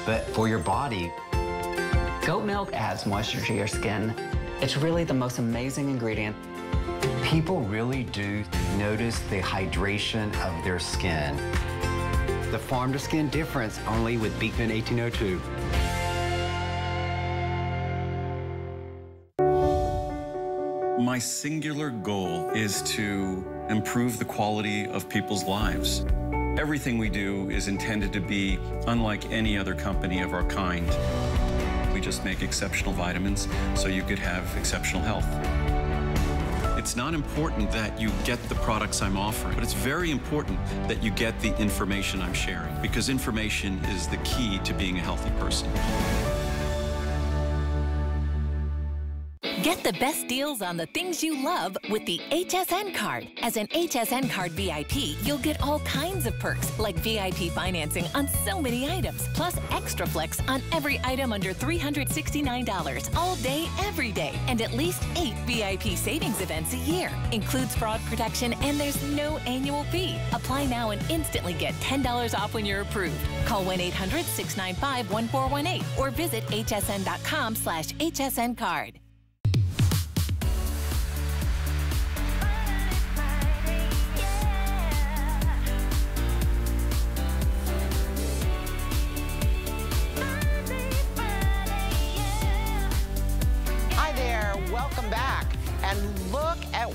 but for your body. Goat milk adds moisture to your skin. It's really the most amazing ingredient. People really do notice the hydration of their skin. The farm-to-skin difference, only with Beekman 1802. My singular goal is to improve the quality of people's lives. Everything we do is intended to be unlike any other company of our kind. We just make exceptional vitamins so you could have exceptional health. It's not important that you get the products I'm offering, but it's very important that you get the information I'm sharing, because information is the key to being a healthy person. Get the best deals on the things you love with the HSN card. As an HSN card VIP, you'll get all kinds of perks, like VIP financing on so many items, plus extra flex on every item under $369 all day, every day, and at least 8 VIP savings events a year. Includes fraud protection, and there's no annual fee. Apply now and instantly get $10 off when you're approved. Call 1-800-695-1418 or visit hsn.com/hsn card.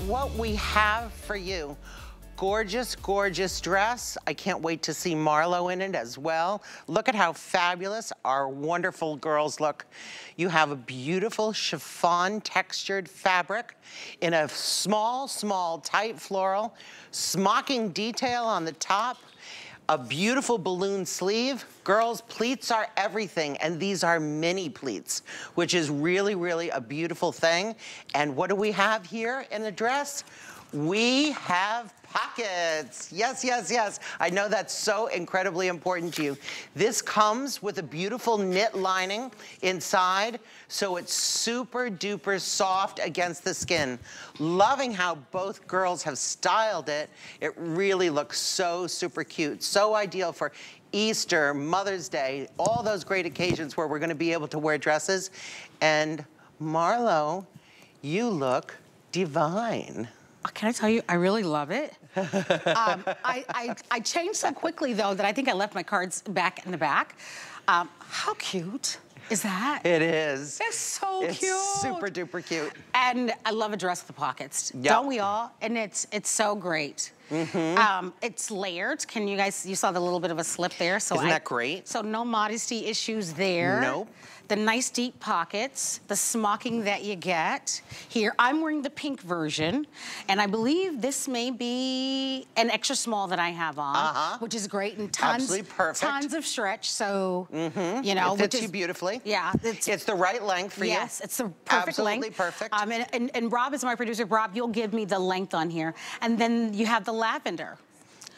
What we have for you. Gorgeous, gorgeous dress. I can't wait to see Marlo in it as well. Look at how fabulous our wonderful girls look. You have a beautiful chiffon textured fabric in a small, small, tight floral, smocking detail on the top, a beautiful balloon sleeve. Girls, pleats are everything, and these are mini pleats, which is really, really a beautiful thing. And what do we have here in the dress? We have pockets. Yes, yes, yes. I know that's so incredibly important to you. This comes with a beautiful knit lining inside, so it's super duper soft against the skin. Loving how both girls have styled it. It really looks so super cute. So ideal for Easter, Mother's Day, all those great occasions where we're gonna be able to wear dresses. And Marlo, you look divine. Can I tell you, I really love it. I changed so quickly though that I think I left my cards back in the back. How cute is that? It is. It's so cute. It's super duper cute. And I love a dress with the pockets. Yep. Don't we all? And it's so great. Mm-hmm. It's layered. Can you guys, you saw the little bit of a slip there. So isn't that great? So no modesty issues there. Nope. The nice deep pockets, the smocking that you get. Here, I'm wearing the pink version, and I believe this may be an extra small that I have on, which is great, and tons of stretch, so, you know. It fits you beautifully. Yeah. It's the right length for you. Yes, it's the perfect length. Absolutely perfect. And Rob is my producer. Rob, you'll give me the length on here. And then you have the lavender.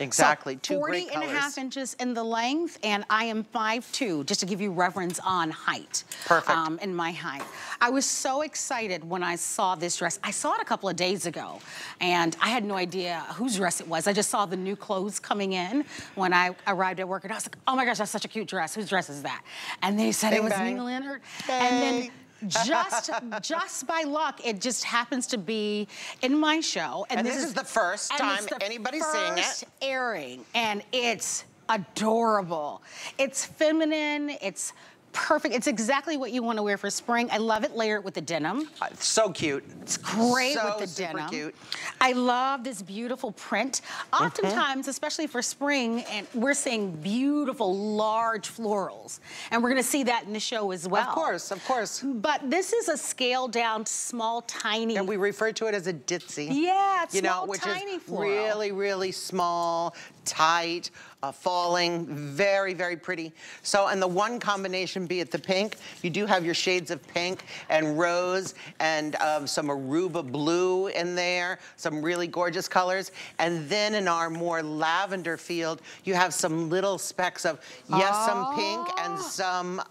Exactly, so 40 and a half inches in the length, and I am 5'2", just to give you reference on height. Perfect. In my height. I was so excited when I saw this dress. I saw it a couple of days ago, and I had no idea whose dress it was. I just saw the new clothes coming in when I arrived at work, and I was like, oh my gosh, that's such a cute dress. Whose dress is that? And they said it was Nina Leonard. And then just by luck, it just happens to be in my show. And this is the first time anybody's seeing it. It's the first airing, and it's adorable. It's feminine, it's perfect. It's exactly what you want to wear for spring. I love it layered with the denim. So cute. It's great with the denim. So cute. I love this beautiful print. Oftentimes, especially for spring, and we're seeing beautiful large florals, and we're going to see that in the show as well. Of course, of course. But this is a scaled down, small, tiny. And we refer to it as a ditzy. Yeah, it's small, tiny floral. Really, really small, tight, falling, very, very pretty. So, and the one combination, be it the pink, you do have your shades of pink and rose and some Aruba blue in there, some really gorgeous colors. And then in our more lavender field, you have some little specks of, yes, some pink and some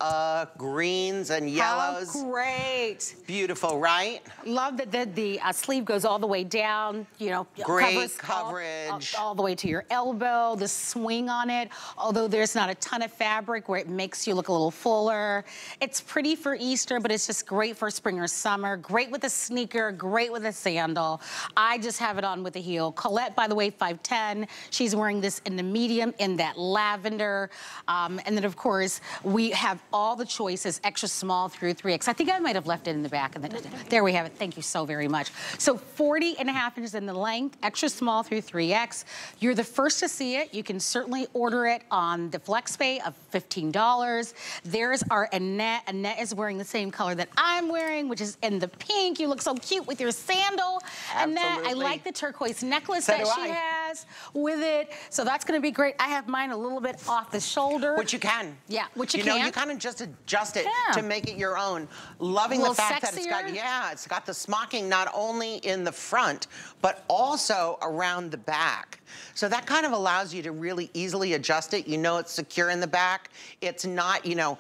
greens and yellows. How great. Beautiful, right? Love that the sleeve goes all the way down, you know. Great coverage. All the way to your elbow, the swing on it, although there's not a ton of fabric where it makes you look a little fuller. It's pretty for Easter, but it's just great for spring or summer. Great with a sneaker, great with a sandal. I just have it on with a heel. Colette, by the way, 5'10". She's wearing this in the medium in that lavender. And then, of course, we have all the choices, extra small through 3X. I think I might have left it in the back. There we have it. Thank you so very much. So 40 and a half inches in the length, extra small through 3X. You're the first to see it. You can certainly order it on the FlexPay of $15. There's our Annette. Annette is wearing the same color that I'm wearing, which is in the pink. You look so cute with your sandal. Absolutely. Annette, I like the turquoise necklace that she has with it. So that's going to be great. I have mine a little bit off the shoulder. Which you can. Yeah, which you can. You know, you kind of just adjust it to make it your own. Loving the fact that it's got, it's got the smocking not only in the front, but also around the back. So that kind of allows you to really easily adjust it. You know it's secure in the back. It's not, you know,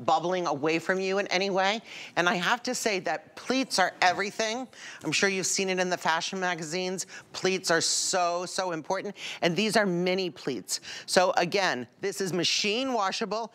bubbling away from you in any way. And I have to say that pleats are everything. I'm sure you've seen it in the fashion magazines. Pleats are so, so important. And these are mini pleats. So again, this is machine washable.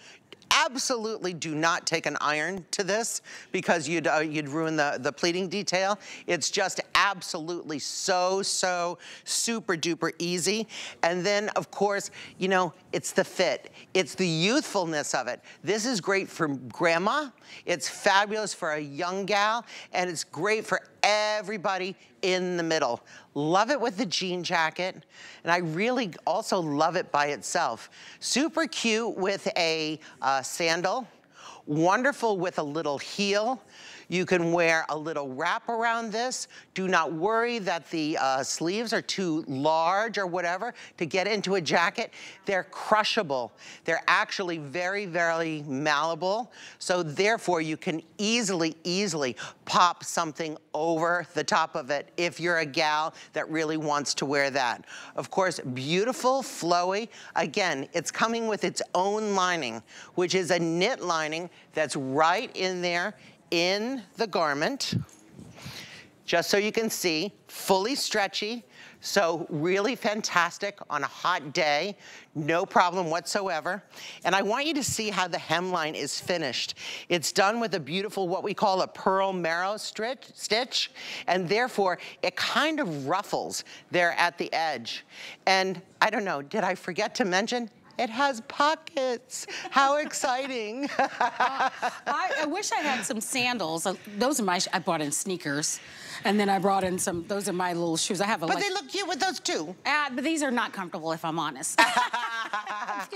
Absolutely do not take an iron to this because you'd ruin the pleating detail. It's just absolutely so, so super duper easy. And then of course, you know, it's the fit. It's the youthfulness of it. This is great for grandma. It's fabulous for a young gal, and it's great for everybody in the middle. Love it with the jean jacket, and I really also love it by itself. Super cute with a sandal, wonderful with a little heel. You can wear a little wrap around this. Do not worry that the sleeves are too large or whatever to get into a jacket. They're crushable. They're actually very, very malleable. So therefore you can easily pop something over the top of it if you're a gal that really wants to wear that. Of course, beautiful, flowy. Again, it's coming with its own lining, which is a knit lining that's right in there in the garment, just so you can see, fully stretchy. So really fantastic on a hot day, no problem whatsoever. And I want you to see how the hemline is finished. It's done with a beautiful, what we call a pearl marrow stitch, and therefore it kind of ruffles there at the edge. And I don't know, did I forget to mention? It has pockets. How exciting. I wish I had some sandals. Those are my, I bought in sneakers. And then I brought in some, those are my little shoes. I have a, but they look cute with those too. But these are not comfortable, if I'm honest.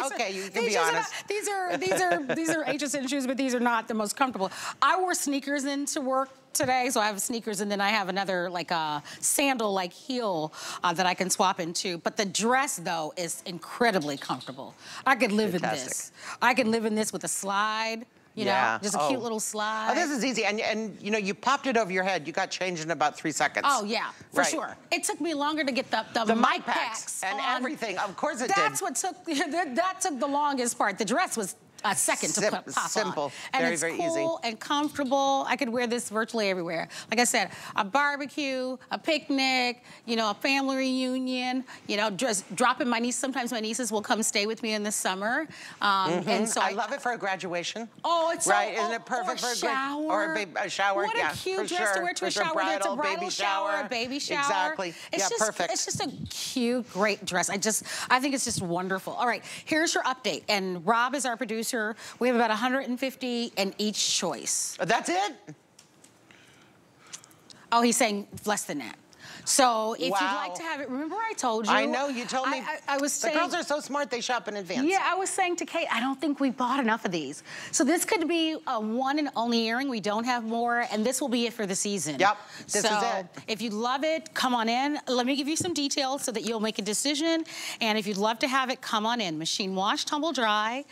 Okay, you can be honest. These are HSN shoes, but these are not the most comfortable. I wore sneakers into work today, so I have sneakers, and then I have another like a sandal like heel that I can swap into. But the dress though is incredibly comfortable. I could live in this. I could live in this with a slide. You know, just a cute little slide. Oh, this is easy. And you know, you popped it over your head. You got changed in about 3 seconds. Oh, yeah, for sure. It took me longer to get the mic packs. And everything, of course it did. That's what took, that took the longest part. The dress was a second to pop on. Simple, very easy. And it's cool and comfortable. I could wear this virtually everywhere. Like I said, a barbecue, a picnic, you know, a family reunion, you know, just dropping my niece. Sometimes my nieces will come stay with me in the summer. And so I love it for a graduation. Oh, it's right, isn't it perfect for a shower? Or a shower, yeah, what a cute dress to wear to a shower. It's a bridal shower, a baby shower. Exactly, yeah, perfect. It's just a cute, great dress. I think it's just wonderful. All right, here's your update. And Rob is our producer. We have about 150 in each choice. That's it? Oh, he's saying less than that. So if you'd like to have it, remember I told you. I know, you told me. I was saying, the girls are so smart, they shop in advance. Yeah, I was saying to Cate, I don't think we bought enough of these. So this could be a one and only earring. We don't have more, and this will be it for the season. Yep, this is it. If you love it, come on in. Let me give you some details so that you'll make a decision. And if you'd love to have it, come on in. Machine wash, tumble dry.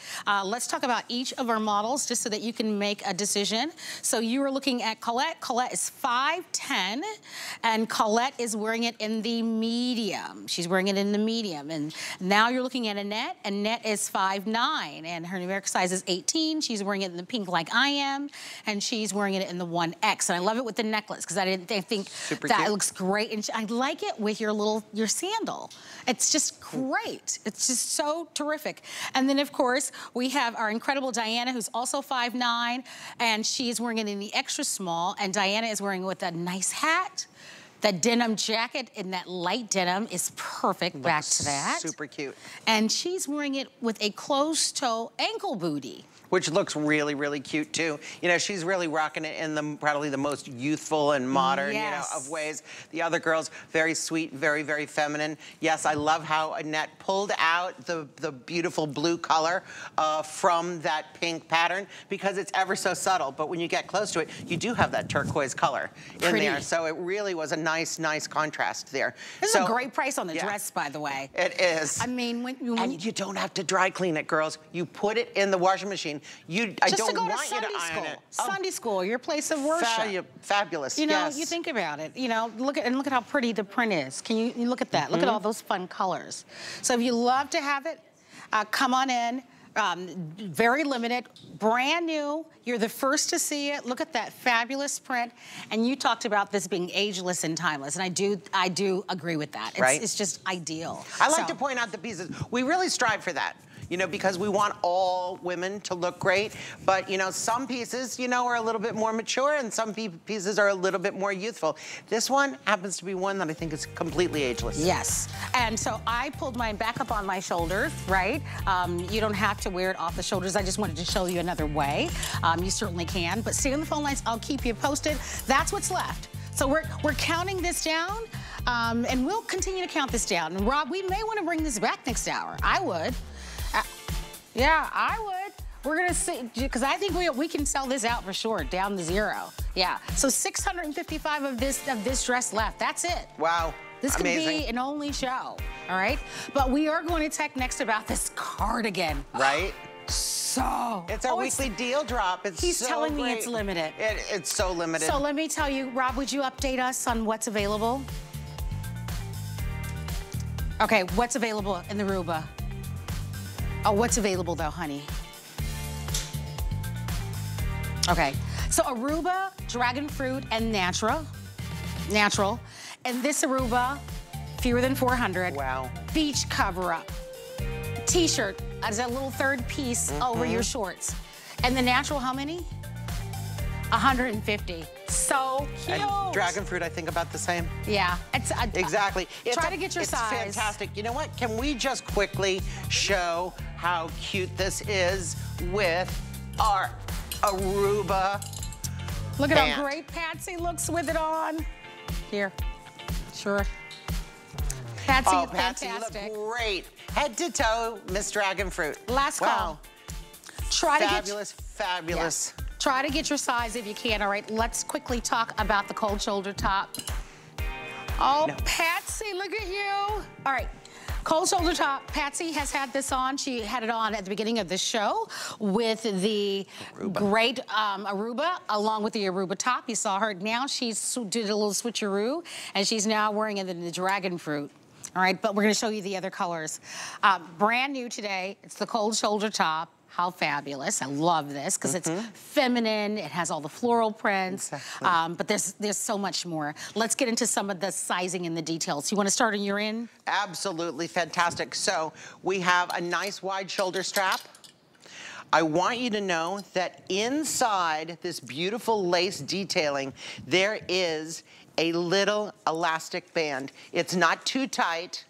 Let's talk about each of our models just so that you can make a decision. So you are looking at Colette. Colette is 5'10", and Colette is wearing it in the medium. She's wearing it in the medium. And now you're looking at Annette. Annette is 5'9", and her numeric size is 18. She's wearing it in the pink like I am, and she's wearing it in the 1X. And I love it with the necklace, because I think super that cute. It looks great. And I like it with your little, your sandal. It's just great. It's just so terrific. And then, of course, we have our incredible Diana, who's also 5'9", and she's wearing it in the extra small, and Diana is wearing it with a nice hat. The denim jacket in that light denim is perfect. Looks back to that. Super cute. And she's wearing it with a closed-toe ankle bootie. Which looks really, really cute too. You know, she's really rocking it in the probably the most youthful and modern, you know, of ways. The other girls, very sweet, very, very feminine. Yes, I love how Annette pulled out the beautiful blue color from that pink pattern, because it's ever so subtle. But when you get close to it, you do have that turquoise color in there. So it really was a nice contrast there. This is a great price on the dress, by the way. It is. I mean, when you don't have to dry clean it, girls. You put it in the washing machine. I don't want you to iron it. Sunday school, your place of worship. Fabulous. You know, you think about it. You know, look at how pretty the print is. Can you look at that? Look at all those fun colors. So if you love to have it, come on in. Very limited, brand new. You're the first to see it. Look at that fabulous print. And you talked about this being ageless and timeless, and I do agree with that. It's, it's just ideal. I like to point out the pieces. We really strive for that. You know, because we want all women to look great, but you know, some pieces, you know, are a little bit more mature, and some pieces are a little bit more youthful. This one happens to be one that I think is completely ageless. Yes, and so I pulled mine back up on my shoulders, right? You don't have to wear it off the shoulders. I just wanted to show you another way. You certainly can, but stay on the phone lines. I'll keep you posted. That's what's left. So we're counting this down, and we'll continue to count this down. And Rob, we may want to bring this back next hour. I would. Yeah, I would. We're going to see, because I think we can sell this out for sure, down to zero. Yeah. So 655 of this dress left. That's it. Wow. This could be an only show. All right. But we are going to talk next about this cardigan. Right. So it's our weekly deal drop. It's he's so telling great. Me it's limited. It's so limited. So let me tell you, Rob, would you update us on what's available? Okay, what's available in the Aruba? Oh, what's available though, honey? Okay, so Aruba, dragon fruit, and natural. And this Aruba, fewer than 400. Wow. Beach cover-up. T-shirt as a little third piece over your shorts. And the natural, how many? 150. So cute. And dragon fruit, I think about the same. Yeah. It's exactly. Try to get your size. It's fantastic. You know what? Can we just quickly show how cute this is with our Aruba Look at pant. How great Patsy looks with it on. Here. Sure. Patsy, oh, fantastic. Patsy looked great. Head to toe, Miss Dragon Fruit. Last call. Try fabulous, to get fabulous. Yeah. Try to get your size if you can, all right? Let's quickly talk about the cold shoulder top. Oh, no. Patsy, look at you. All right. Cold shoulder top. Patsy has had this on. She had it on at the beginning of the show with the great Aruba, along with the Aruba top. You saw her. Now she did a little switcheroo, and she's now wearing it in the dragon fruit. All right, but we're going to show you the other colors. Brand new today. It's the cold shoulder top. How fabulous. I love this because it's feminine. It has all the floral prints, exactly. But there's so much more. Let's get into some of the sizing and the details. You want to start on your end? Absolutely fantastic. So we have a nice wide shoulder strap. I want you to know that inside this beautiful lace detailing, there is a little elastic band. It's not too tight.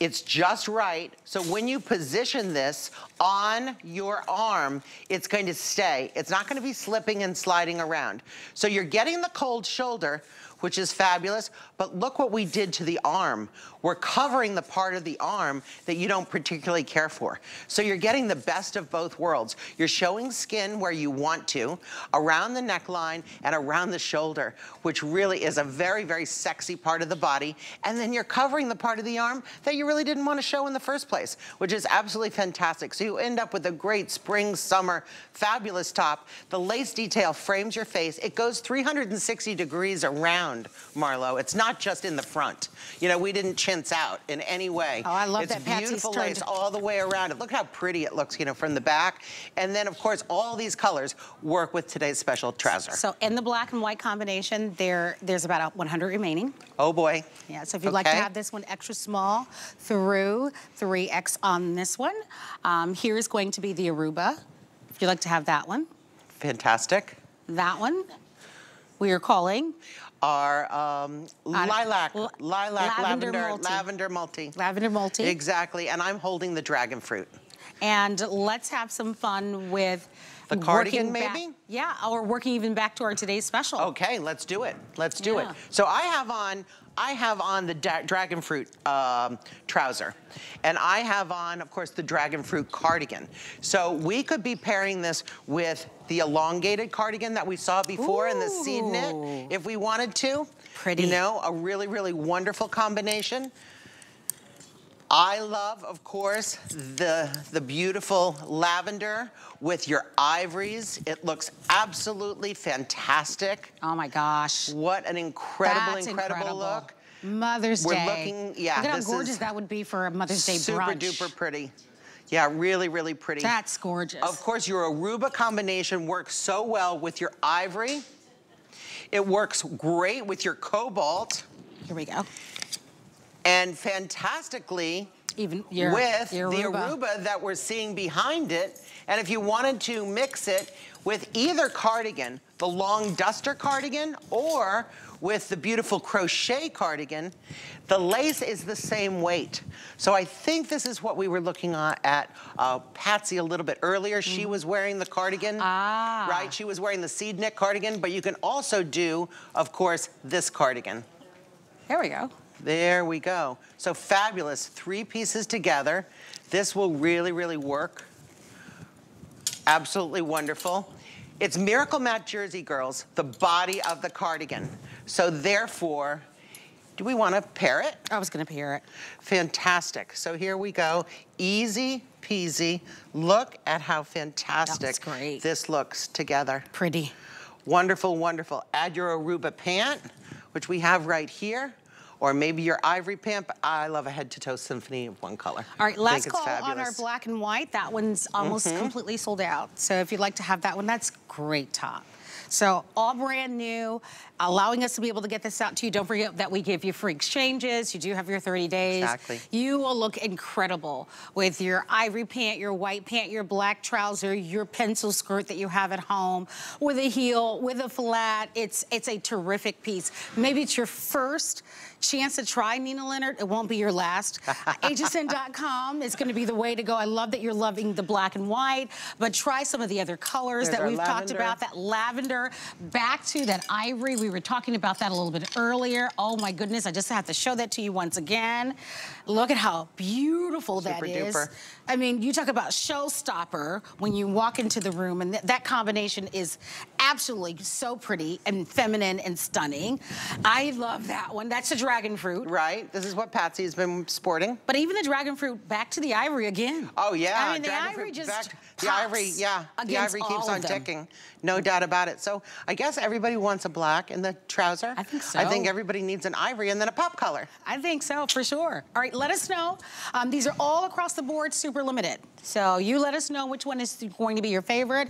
It's just right, so when you position this on your arm, it's going to stay. It's not gonna be slipping and sliding around. So you're getting the cold shoulder, which is fabulous, but look what we did to the arm. We're covering the part of the arm that you don't particularly care for. So you're getting the best of both worlds. You're showing skin where you want to, around the neckline and around the shoulder, which really is a very, very sexy part of the body. And then you're covering the part of the arm that you really didn't want to show in the first place, which is absolutely fantastic. So you end up with a great spring, summer, fabulous top. The lace detail frames your face. It goes 360 degrees around, Marlo. It's not just in the front. You know, we didn't chintz out in any way. Oh, I love that Patsy's turned. It's beautiful lace all the way around it. Look how pretty it looks, you know, from the back. And then, of course, all these colors work with today's special trouser. So in the black and white combination, there's about 100 remaining. Oh, boy. Yeah, so if you'd like to have this one extra small, through 3X on this one. Here is going to be the Aruba, if you'd like to have that one. Fantastic. That one, we are calling our lavender multi. Exactly, and I'm holding the dragon fruit. And let's have some fun with the cardigan, maybe? Yeah, or working even back to our today's special. Okay, let's do it. Let's do it. So I have on the dragon fruit trouser, and I have on, of course, the dragon fruit cardigan. So we could be pairing this with the elongated cardigan that we saw before and the seed knit, if we wanted to. Pretty. You know, a really, really wonderful combination. I love, of course, the beautiful lavender with your ivories. It looks absolutely fantastic. Oh my gosh. What an incredible, incredible look. Mother's Day. We're looking, yeah. Look at how gorgeous that would be for a Mother's Day brunch. Super duper pretty. Yeah, really, really pretty. That's gorgeous. Of course, your Aruba combination works so well with your ivory. It works great with your cobalt. Here we go. And fantastically, even with the Aruba that we're seeing behind it. And if you wanted to mix it with either cardigan, the long duster cardigan, or with the beautiful crochet cardigan, the lace is the same weight. So I think this is what we were looking at Patsy a little bit earlier. She was wearing the cardigan, right? She was wearing the seed knit cardigan, but you can also do, of course, this cardigan. There we go. There we go. So fabulous, three pieces together. This will really, really work. Absolutely wonderful. It's Miracle Match Jersey, girls, the body of the cardigan. So therefore, do we want to pair it? I was going to pair it. Fantastic. So here we go. Easy peasy. Look at how fantastic this looks together. Pretty. Wonderful, wonderful. Add your Aruba pant, which we have right here, or maybe your ivory pant, but I love a head-to-toe symphony of one color. All right, last call on our black and white. That one's almost completely sold out. So if you'd like to have that one, that's great top. So all brand new, allowing us to be able to get this out to you. Don't forget that we give you free exchanges. You do have your 30 days. Exactly. You will look incredible with your ivory pant, your white pant, your black trouser, your pencil skirt that you have at home, with a heel, with a flat. It's a terrific piece. Maybe it's your first chance to try Nina Leonard. It won't be your last. HSN.com is going to be the way to go. I love that you're loving the black and white, but try some of the other colors that we've talked about. That lavender, back to that ivory. We were talking about that a little bit earlier. Oh my goodness, I just have to show that to you once again. Look at how beautiful that is. Super duper. I mean, you talk about showstopper when you walk into the room, and that combination is absolutely so pretty and feminine and stunning. I love that one. That's a dragon fruit. Right. This is what Patsy has been sporting. But even the dragon fruit, back to the ivory again. Oh, yeah. I mean, the ivory just pops. The ivory, yeah. The ivory keeps on ticking. No doubt about it. So I guess everybody wants a black in the trouser. I think so. I think everybody needs an ivory and then a pop color. I think so, for sure. All right, let us know. These are all across the board, super limited. So you let us know which one is going to be your favorite.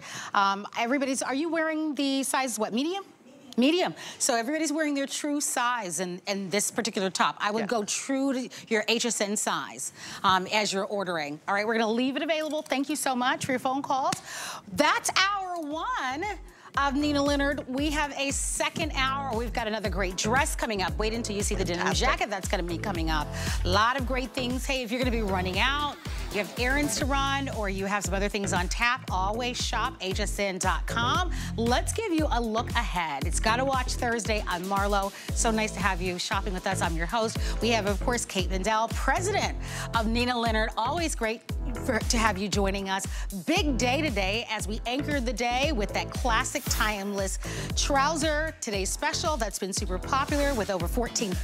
Everybody's, are you wearing the size, what, medium? Medium. So everybody's wearing their true size in this particular top. I would go true to your HSN size as you're ordering. All right, we're going to leave it available. Thank you so much for your phone calls. That's hour one of Nina Leonard. We have a second hour. We've got another great dress coming up. Wait until you see the denim jacket that's going to be coming up. A lot of great things. Hey, if you're going to be running out, you have errands to run, or you have some other things on tap, always shop hsn.com. Let's give you a look ahead. It's Gotta Watch Thursday. I'm Marlo. So nice to have you shopping with us. I'm your host. We have, of course, Cate Bandel, president of Nina Leonard. Always great to have you joining us. Big day today as we anchor the day with that classic timeless trouser. Today's special that's been super popular with over 14,000.